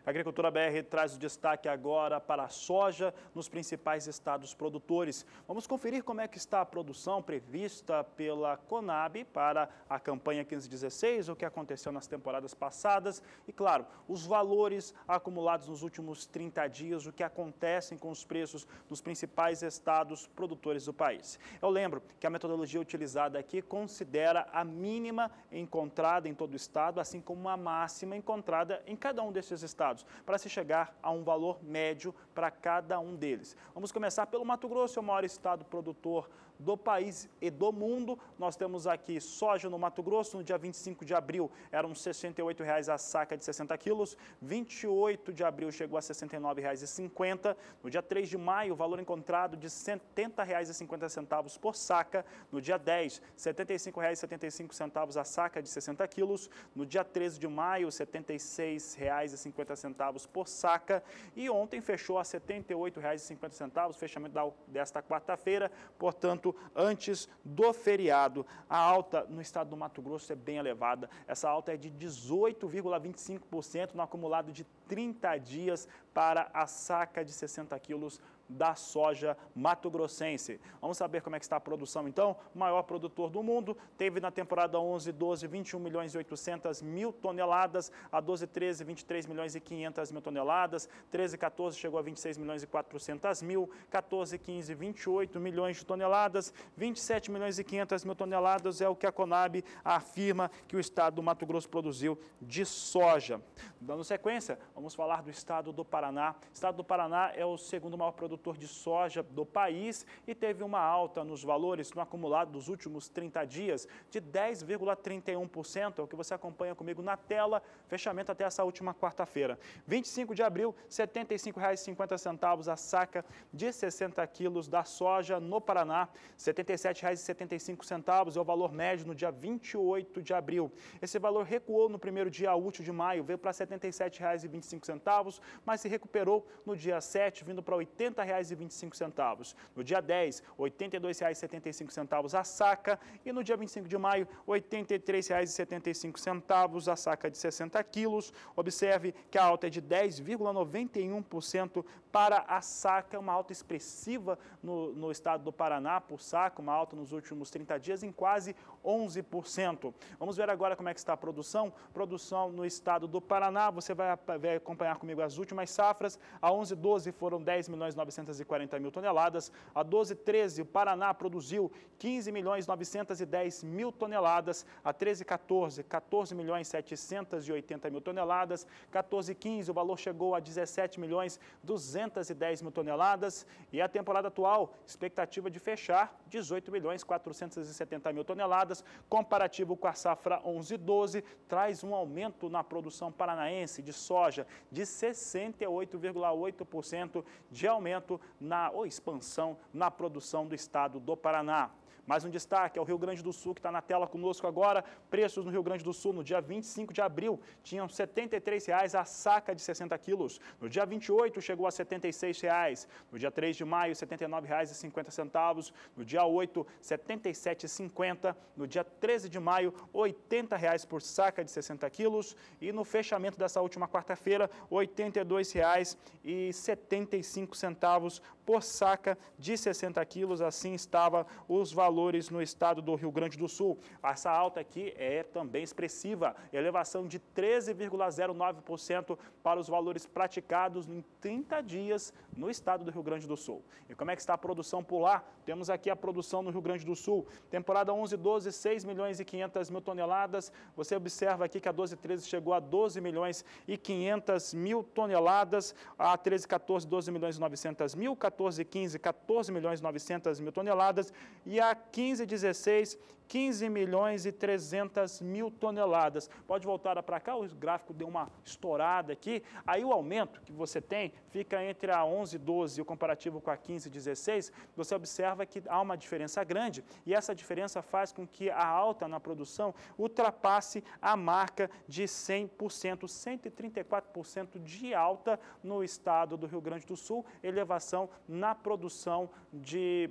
Agricultura B R traz o destaque agora para a soja nos principais estados produtores. Vamos conferir como é que está a produção prevista pela Conab para a campanha quinze dezesseis, o que aconteceu nas temporadas passadas e, claro, os valores acumulados nos últimos trinta dias, o que acontecem com os preços dos principais estados produtores do país. Eu lembro que a metodologia utilizada aqui considera a mínima encontrada em todo o estado, assim como a máxima encontrada em cada um desses estados, para se chegar a um valor médio para cada um deles. Vamos começar pelo Mato Grosso, o maior estado produtor do país e do mundo. Nós temos aqui soja no Mato Grosso, no dia vinte e cinco de abril eram sessenta e oito reais a saca de sessenta quilos, vinte e oito de abril chegou a sessenta e nove reais e cinquenta. No dia três de maio, o valor encontrado de setenta reais e cinquenta centavos por saca. No dia dez, setenta e cinco reais e setenta e cinco centavos a saca de sessenta quilos. No dia treze de maio, setenta e seis reais e cinquenta centavos por saca. E ontem fechou a setenta e oito reais e cinquenta centavos, fechamento da, desta quarta-feira, portanto, antes do feriado. A alta no estado do Mato Grosso é bem elevada. Essa alta é de dezoito vírgula vinte e cinco por cento no acumulado de trinta dias para a saca de sessenta quilos da soja mato-grossense. Vamos saber como é que está a produção, então? O maior produtor do mundo teve na temporada onze, doze, vinte e um milhões e oitocentas mil toneladas, a doze, treze, vinte e três milhões e quinhentas mil toneladas, treze, quatorze chegou a vinte e seis milhões e quatrocentas mil, quatorze, quinze, vinte e oito milhões de toneladas, vinte e sete milhões e quinhentas mil toneladas é o que a Conab afirma que o estado do Mato Grosso produziu de soja. Dando sequência, vamos falar do estado do Paraná. O estado do Paraná é o segundo maior produtor de soja do país e teve uma alta nos valores no acumulado dos últimos trinta dias de dez vírgula trinta e um por cento, é o que você acompanha comigo na tela, fechamento até essa última quarta-feira. vinte e cinco de abril, setenta e cinco reais e cinquenta centavos a saca de sessenta quilos da soja no Paraná, setenta e sete reais e setenta e cinco centavos é o valor médio no dia vinte e oito de abril. Esse valor recuou no primeiro dia útil de maio, veio para setenta e sete reais e vinte e cinco centavos, mas se recuperou no dia sete, vindo para oitenta reais e vinte e cinco centavos. No dia dez, oitenta e dois reais e setenta e cinco centavos a saca e no dia vinte e cinco de maio, oitenta e três reais e setenta e cinco centavos a saca de sessenta quilos. Observe que a alta é de dez vírgula noventa e um por cento para a saca, uma alta expressiva no, no estado do Paraná por saca, uma alta nos últimos trinta dias em quase onze por cento. Vamos ver agora como é que está a produção. Produção no estado do Paraná, você vai, vai acompanhar comigo as últimas safras. A onze, doze foram dez milhões novecentos e quarenta mil toneladas, a doze, treze, o Paraná produziu quinze milhões novecentos e dez mil toneladas, a treze, quatorze, quatorze milhões setecentos e oitenta mil toneladas, quatorze, quinze, o valor chegou a dezessete milhões duzentos e dez mil toneladas e a temporada atual, expectativa de fechar dezoito milhões quatrocentos e setenta mil toneladas, comparativo com a safra onze, doze, traz um aumento na produção paranaense de soja de sessenta e oito vírgula oito por cento de aumento na, ou expansão na produção do estado do Paraná. Mais um destaque é o Rio Grande do Sul, que está na tela conosco agora. Preços no Rio Grande do Sul, no dia vinte e cinco de abril, tinham setenta e três reais a saca de sessenta quilos. No dia vinte e oito, chegou a setenta e seis reais. No dia três de maio, setenta e nove reais e cinquenta centavos. No dia oito, setenta e sete reais e cinquenta centavos. No dia treze de maio, oitenta reais por saca de sessenta quilos. E no fechamento dessa última quarta-feira, oitenta e dois reais e setenta e cinco centavos por saca de sessenta quilos. Assim estavam os valores no estado do Rio Grande do Sul. Essa alta aqui é também expressiva, elevação de treze vírgula zero nove por cento para os valores praticados em trinta dias no estado do Rio Grande do Sul. E como é que está a produção por lá? Temos aqui a produção no Rio Grande do Sul, temporada onze, doze, seis milhões e quinhentas mil toneladas, você observa aqui que a doze, treze chegou a doze milhões e quinhentas mil toneladas, a treze, quatorze, doze milhões e novecentas mil, quatorze, quinze, quatorze milhões e novecentas mil toneladas e a quinze, dezesseis, quinze milhões e trezentas mil toneladas. Pode voltar para cá, o gráfico deu uma estourada aqui. Aí o aumento que você tem fica entre a onze, doze e o comparativo com a quinze, dezesseis. Você observa que há uma diferença grande e essa diferença faz com que a alta na produção ultrapasse a marca de cem por cento, cento e trinta e quatro por cento de alta no estado do Rio Grande do Sul, elevação na produção de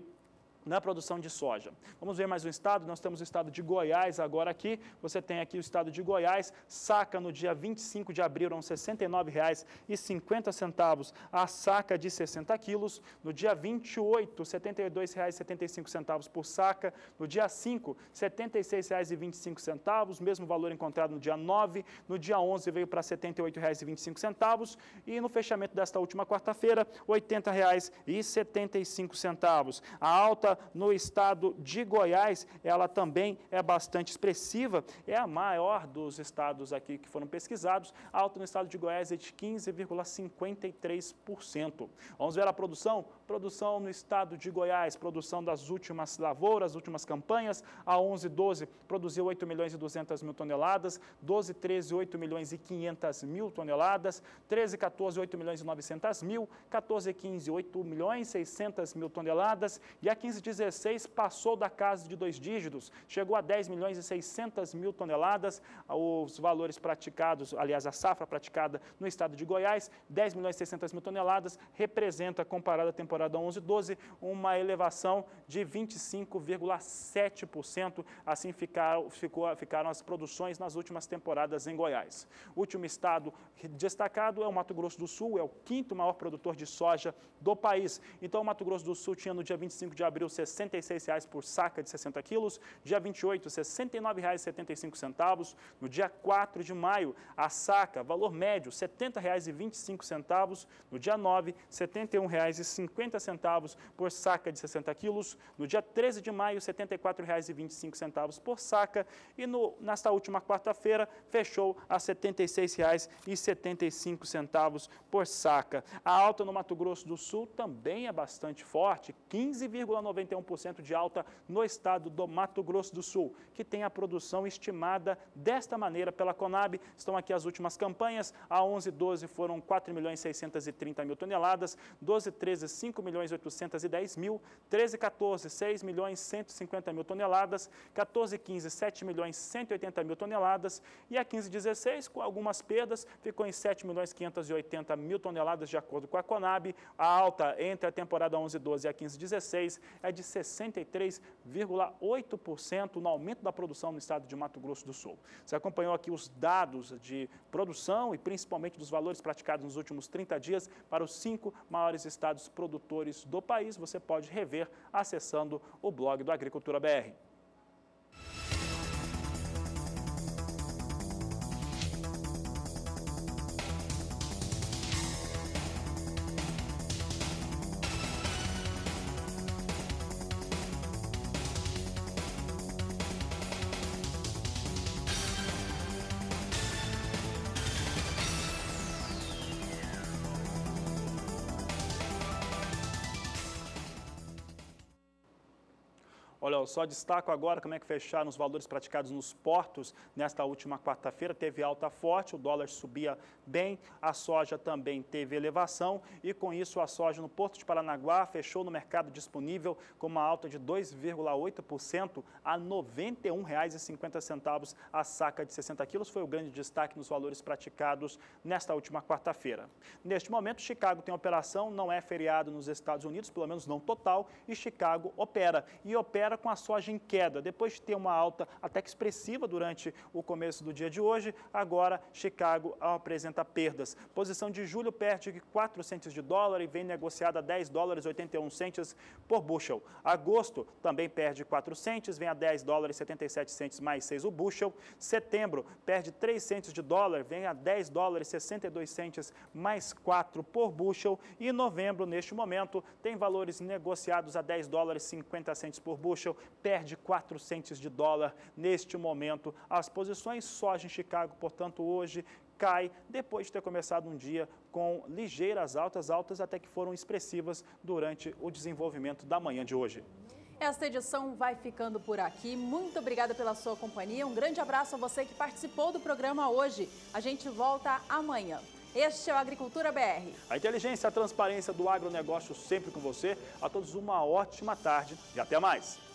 na produção de soja. Vamos ver mais um estado, nós temos o estado de Goiás agora aqui, você tem aqui o estado de Goiás, saca no dia vinte e cinco de abril eram sessenta e nove reais e cinquenta centavos a saca de sessenta quilos, no dia vinte e oito, setenta e dois reais e setenta e cinco centavos por saca, no dia cinco, setenta e seis reais e vinte e cinco centavos, mesmo valor encontrado no dia nove, no dia onze veio para setenta e oito reais e vinte e cinco centavos e no fechamento desta última quarta-feira, oitenta reais e setenta e cinco centavos. A alta no estado de Goiás, ela também é bastante expressiva, é a maior dos estados aqui que foram pesquisados. A alta no estado de Goiás é de quinze vírgula cinquenta e três por cento. Vamos ver a produção? Produção no estado de Goiás, produção das últimas lavouras, últimas campanhas, a onze, doze produziu oito milhões e duzentas mil toneladas, doze, treze, oito milhões e quinhentas mil toneladas, treze, quatorze, oito milhões e novecentas mil, quatorze, quinze, oito milhões e seiscentas mil toneladas e a quinze, dezesseis passou da casa de dois dígitos, chegou a dez milhões e seiscentas mil toneladas, os valores praticados, aliás, a safra praticada no estado de Goiás, dez milhões e seiscentas mil toneladas, representa, comparada à temporada onze, doze, uma elevação de vinte e cinco vírgula sete por cento, assim ficaram, ficou, ficaram as produções nas últimas temporadas em Goiás. O último estado destacado é o Mato Grosso do Sul, é o quinto maior produtor de soja do país. Então, o Mato Grosso do Sul tinha no dia vinte e cinco de abril sessenta e seis reais por saca de sessenta quilos, dia vinte e oito, sessenta e nove reais e setenta e cinco centavos, no dia quatro de maio, a saca, valor médio, setenta reais e vinte e cinco centavos, no dia nove, setenta e um reais e cinquenta centavos por saca de sessenta quilos, no dia treze de maio, setenta e quatro reais e vinte e cinco centavos por saca e no, nesta última quarta-feira fechou a setenta e seis reais e setenta e cinco centavos por saca. A alta no Mato Grosso do Sul também é bastante forte, quinze vírgula noventa e um por cento de alta no estado do Mato Grosso do Sul, que tem a produção estimada desta maneira pela Conab. Estão aqui as últimas campanhas, a onze, doze foram quatro milhões seiscentas e trinta mil toneladas, doze, treze, cinco milhões oitocentas e dez mil, treze, quatorze, seis milhões cento e cinquenta mil toneladas, quatorze, quinze, sete milhões cento e oitenta mil toneladas e a quinze, dezesseis, com algumas perdas, ficou em sete milhões quinhentas e oitenta mil toneladas de acordo com a Conab. A alta entre a temporada onze, doze e a quinze, dezesseis é de sessenta e três vírgula oito por cento no aumento da produção no estado de Mato Grosso do Sul. Você acompanhou aqui os dados de produção e principalmente dos valores praticados nos últimos trinta dias para os cinco maiores estados produtores do país. Você pode rever acessando o blog do Agricultura B R. Olha, eu só destaco agora como é que fecharam os valores praticados nos portos nesta última quarta-feira. Teve alta forte, o dólar subia bem, a soja também teve elevação e com isso a soja no Porto de Paranaguá fechou no mercado disponível com uma alta de dois vírgula oito por cento a noventa e um reais e cinquenta centavos a saca de sessenta quilos. Foi o grande destaque nos valores praticados nesta última quarta-feira. Neste momento, Chicago tem operação, não é feriado nos Estados Unidos, pelo menos não total, e Chicago opera. E opera com a soja em queda. Depois de ter uma alta até que expressiva durante o começo do dia de hoje, agora Chicago apresenta perdas. Posição de julho perde quatro centos de dólar e vem negociada a dez dólares e oitenta e um centes por bushel. Agosto também perde quatro centos, vem a dez dólares e setenta e sete centes mais seis o bushel. Setembro perde três centos de dólar, vem a dez dólares e sessenta e dois centes mais quatro por bushel. E novembro, neste momento, tem valores negociados a dez dólares e cinquenta centes por bushel. Perde quatro centos de dólar neste momento. As posições soja em Chicago, portanto, hoje cai depois de ter começado um dia com ligeiras altas, altas até que foram expressivas durante o desenvolvimento da manhã de hoje. Esta edição vai ficando por aqui. Muito obrigada pela sua companhia. Um grande abraço a você que participou do programa hoje. A gente volta amanhã. Este é o Agricultura B R. A inteligência e a transparência do agronegócio sempre com você. A todos uma ótima tarde e até mais.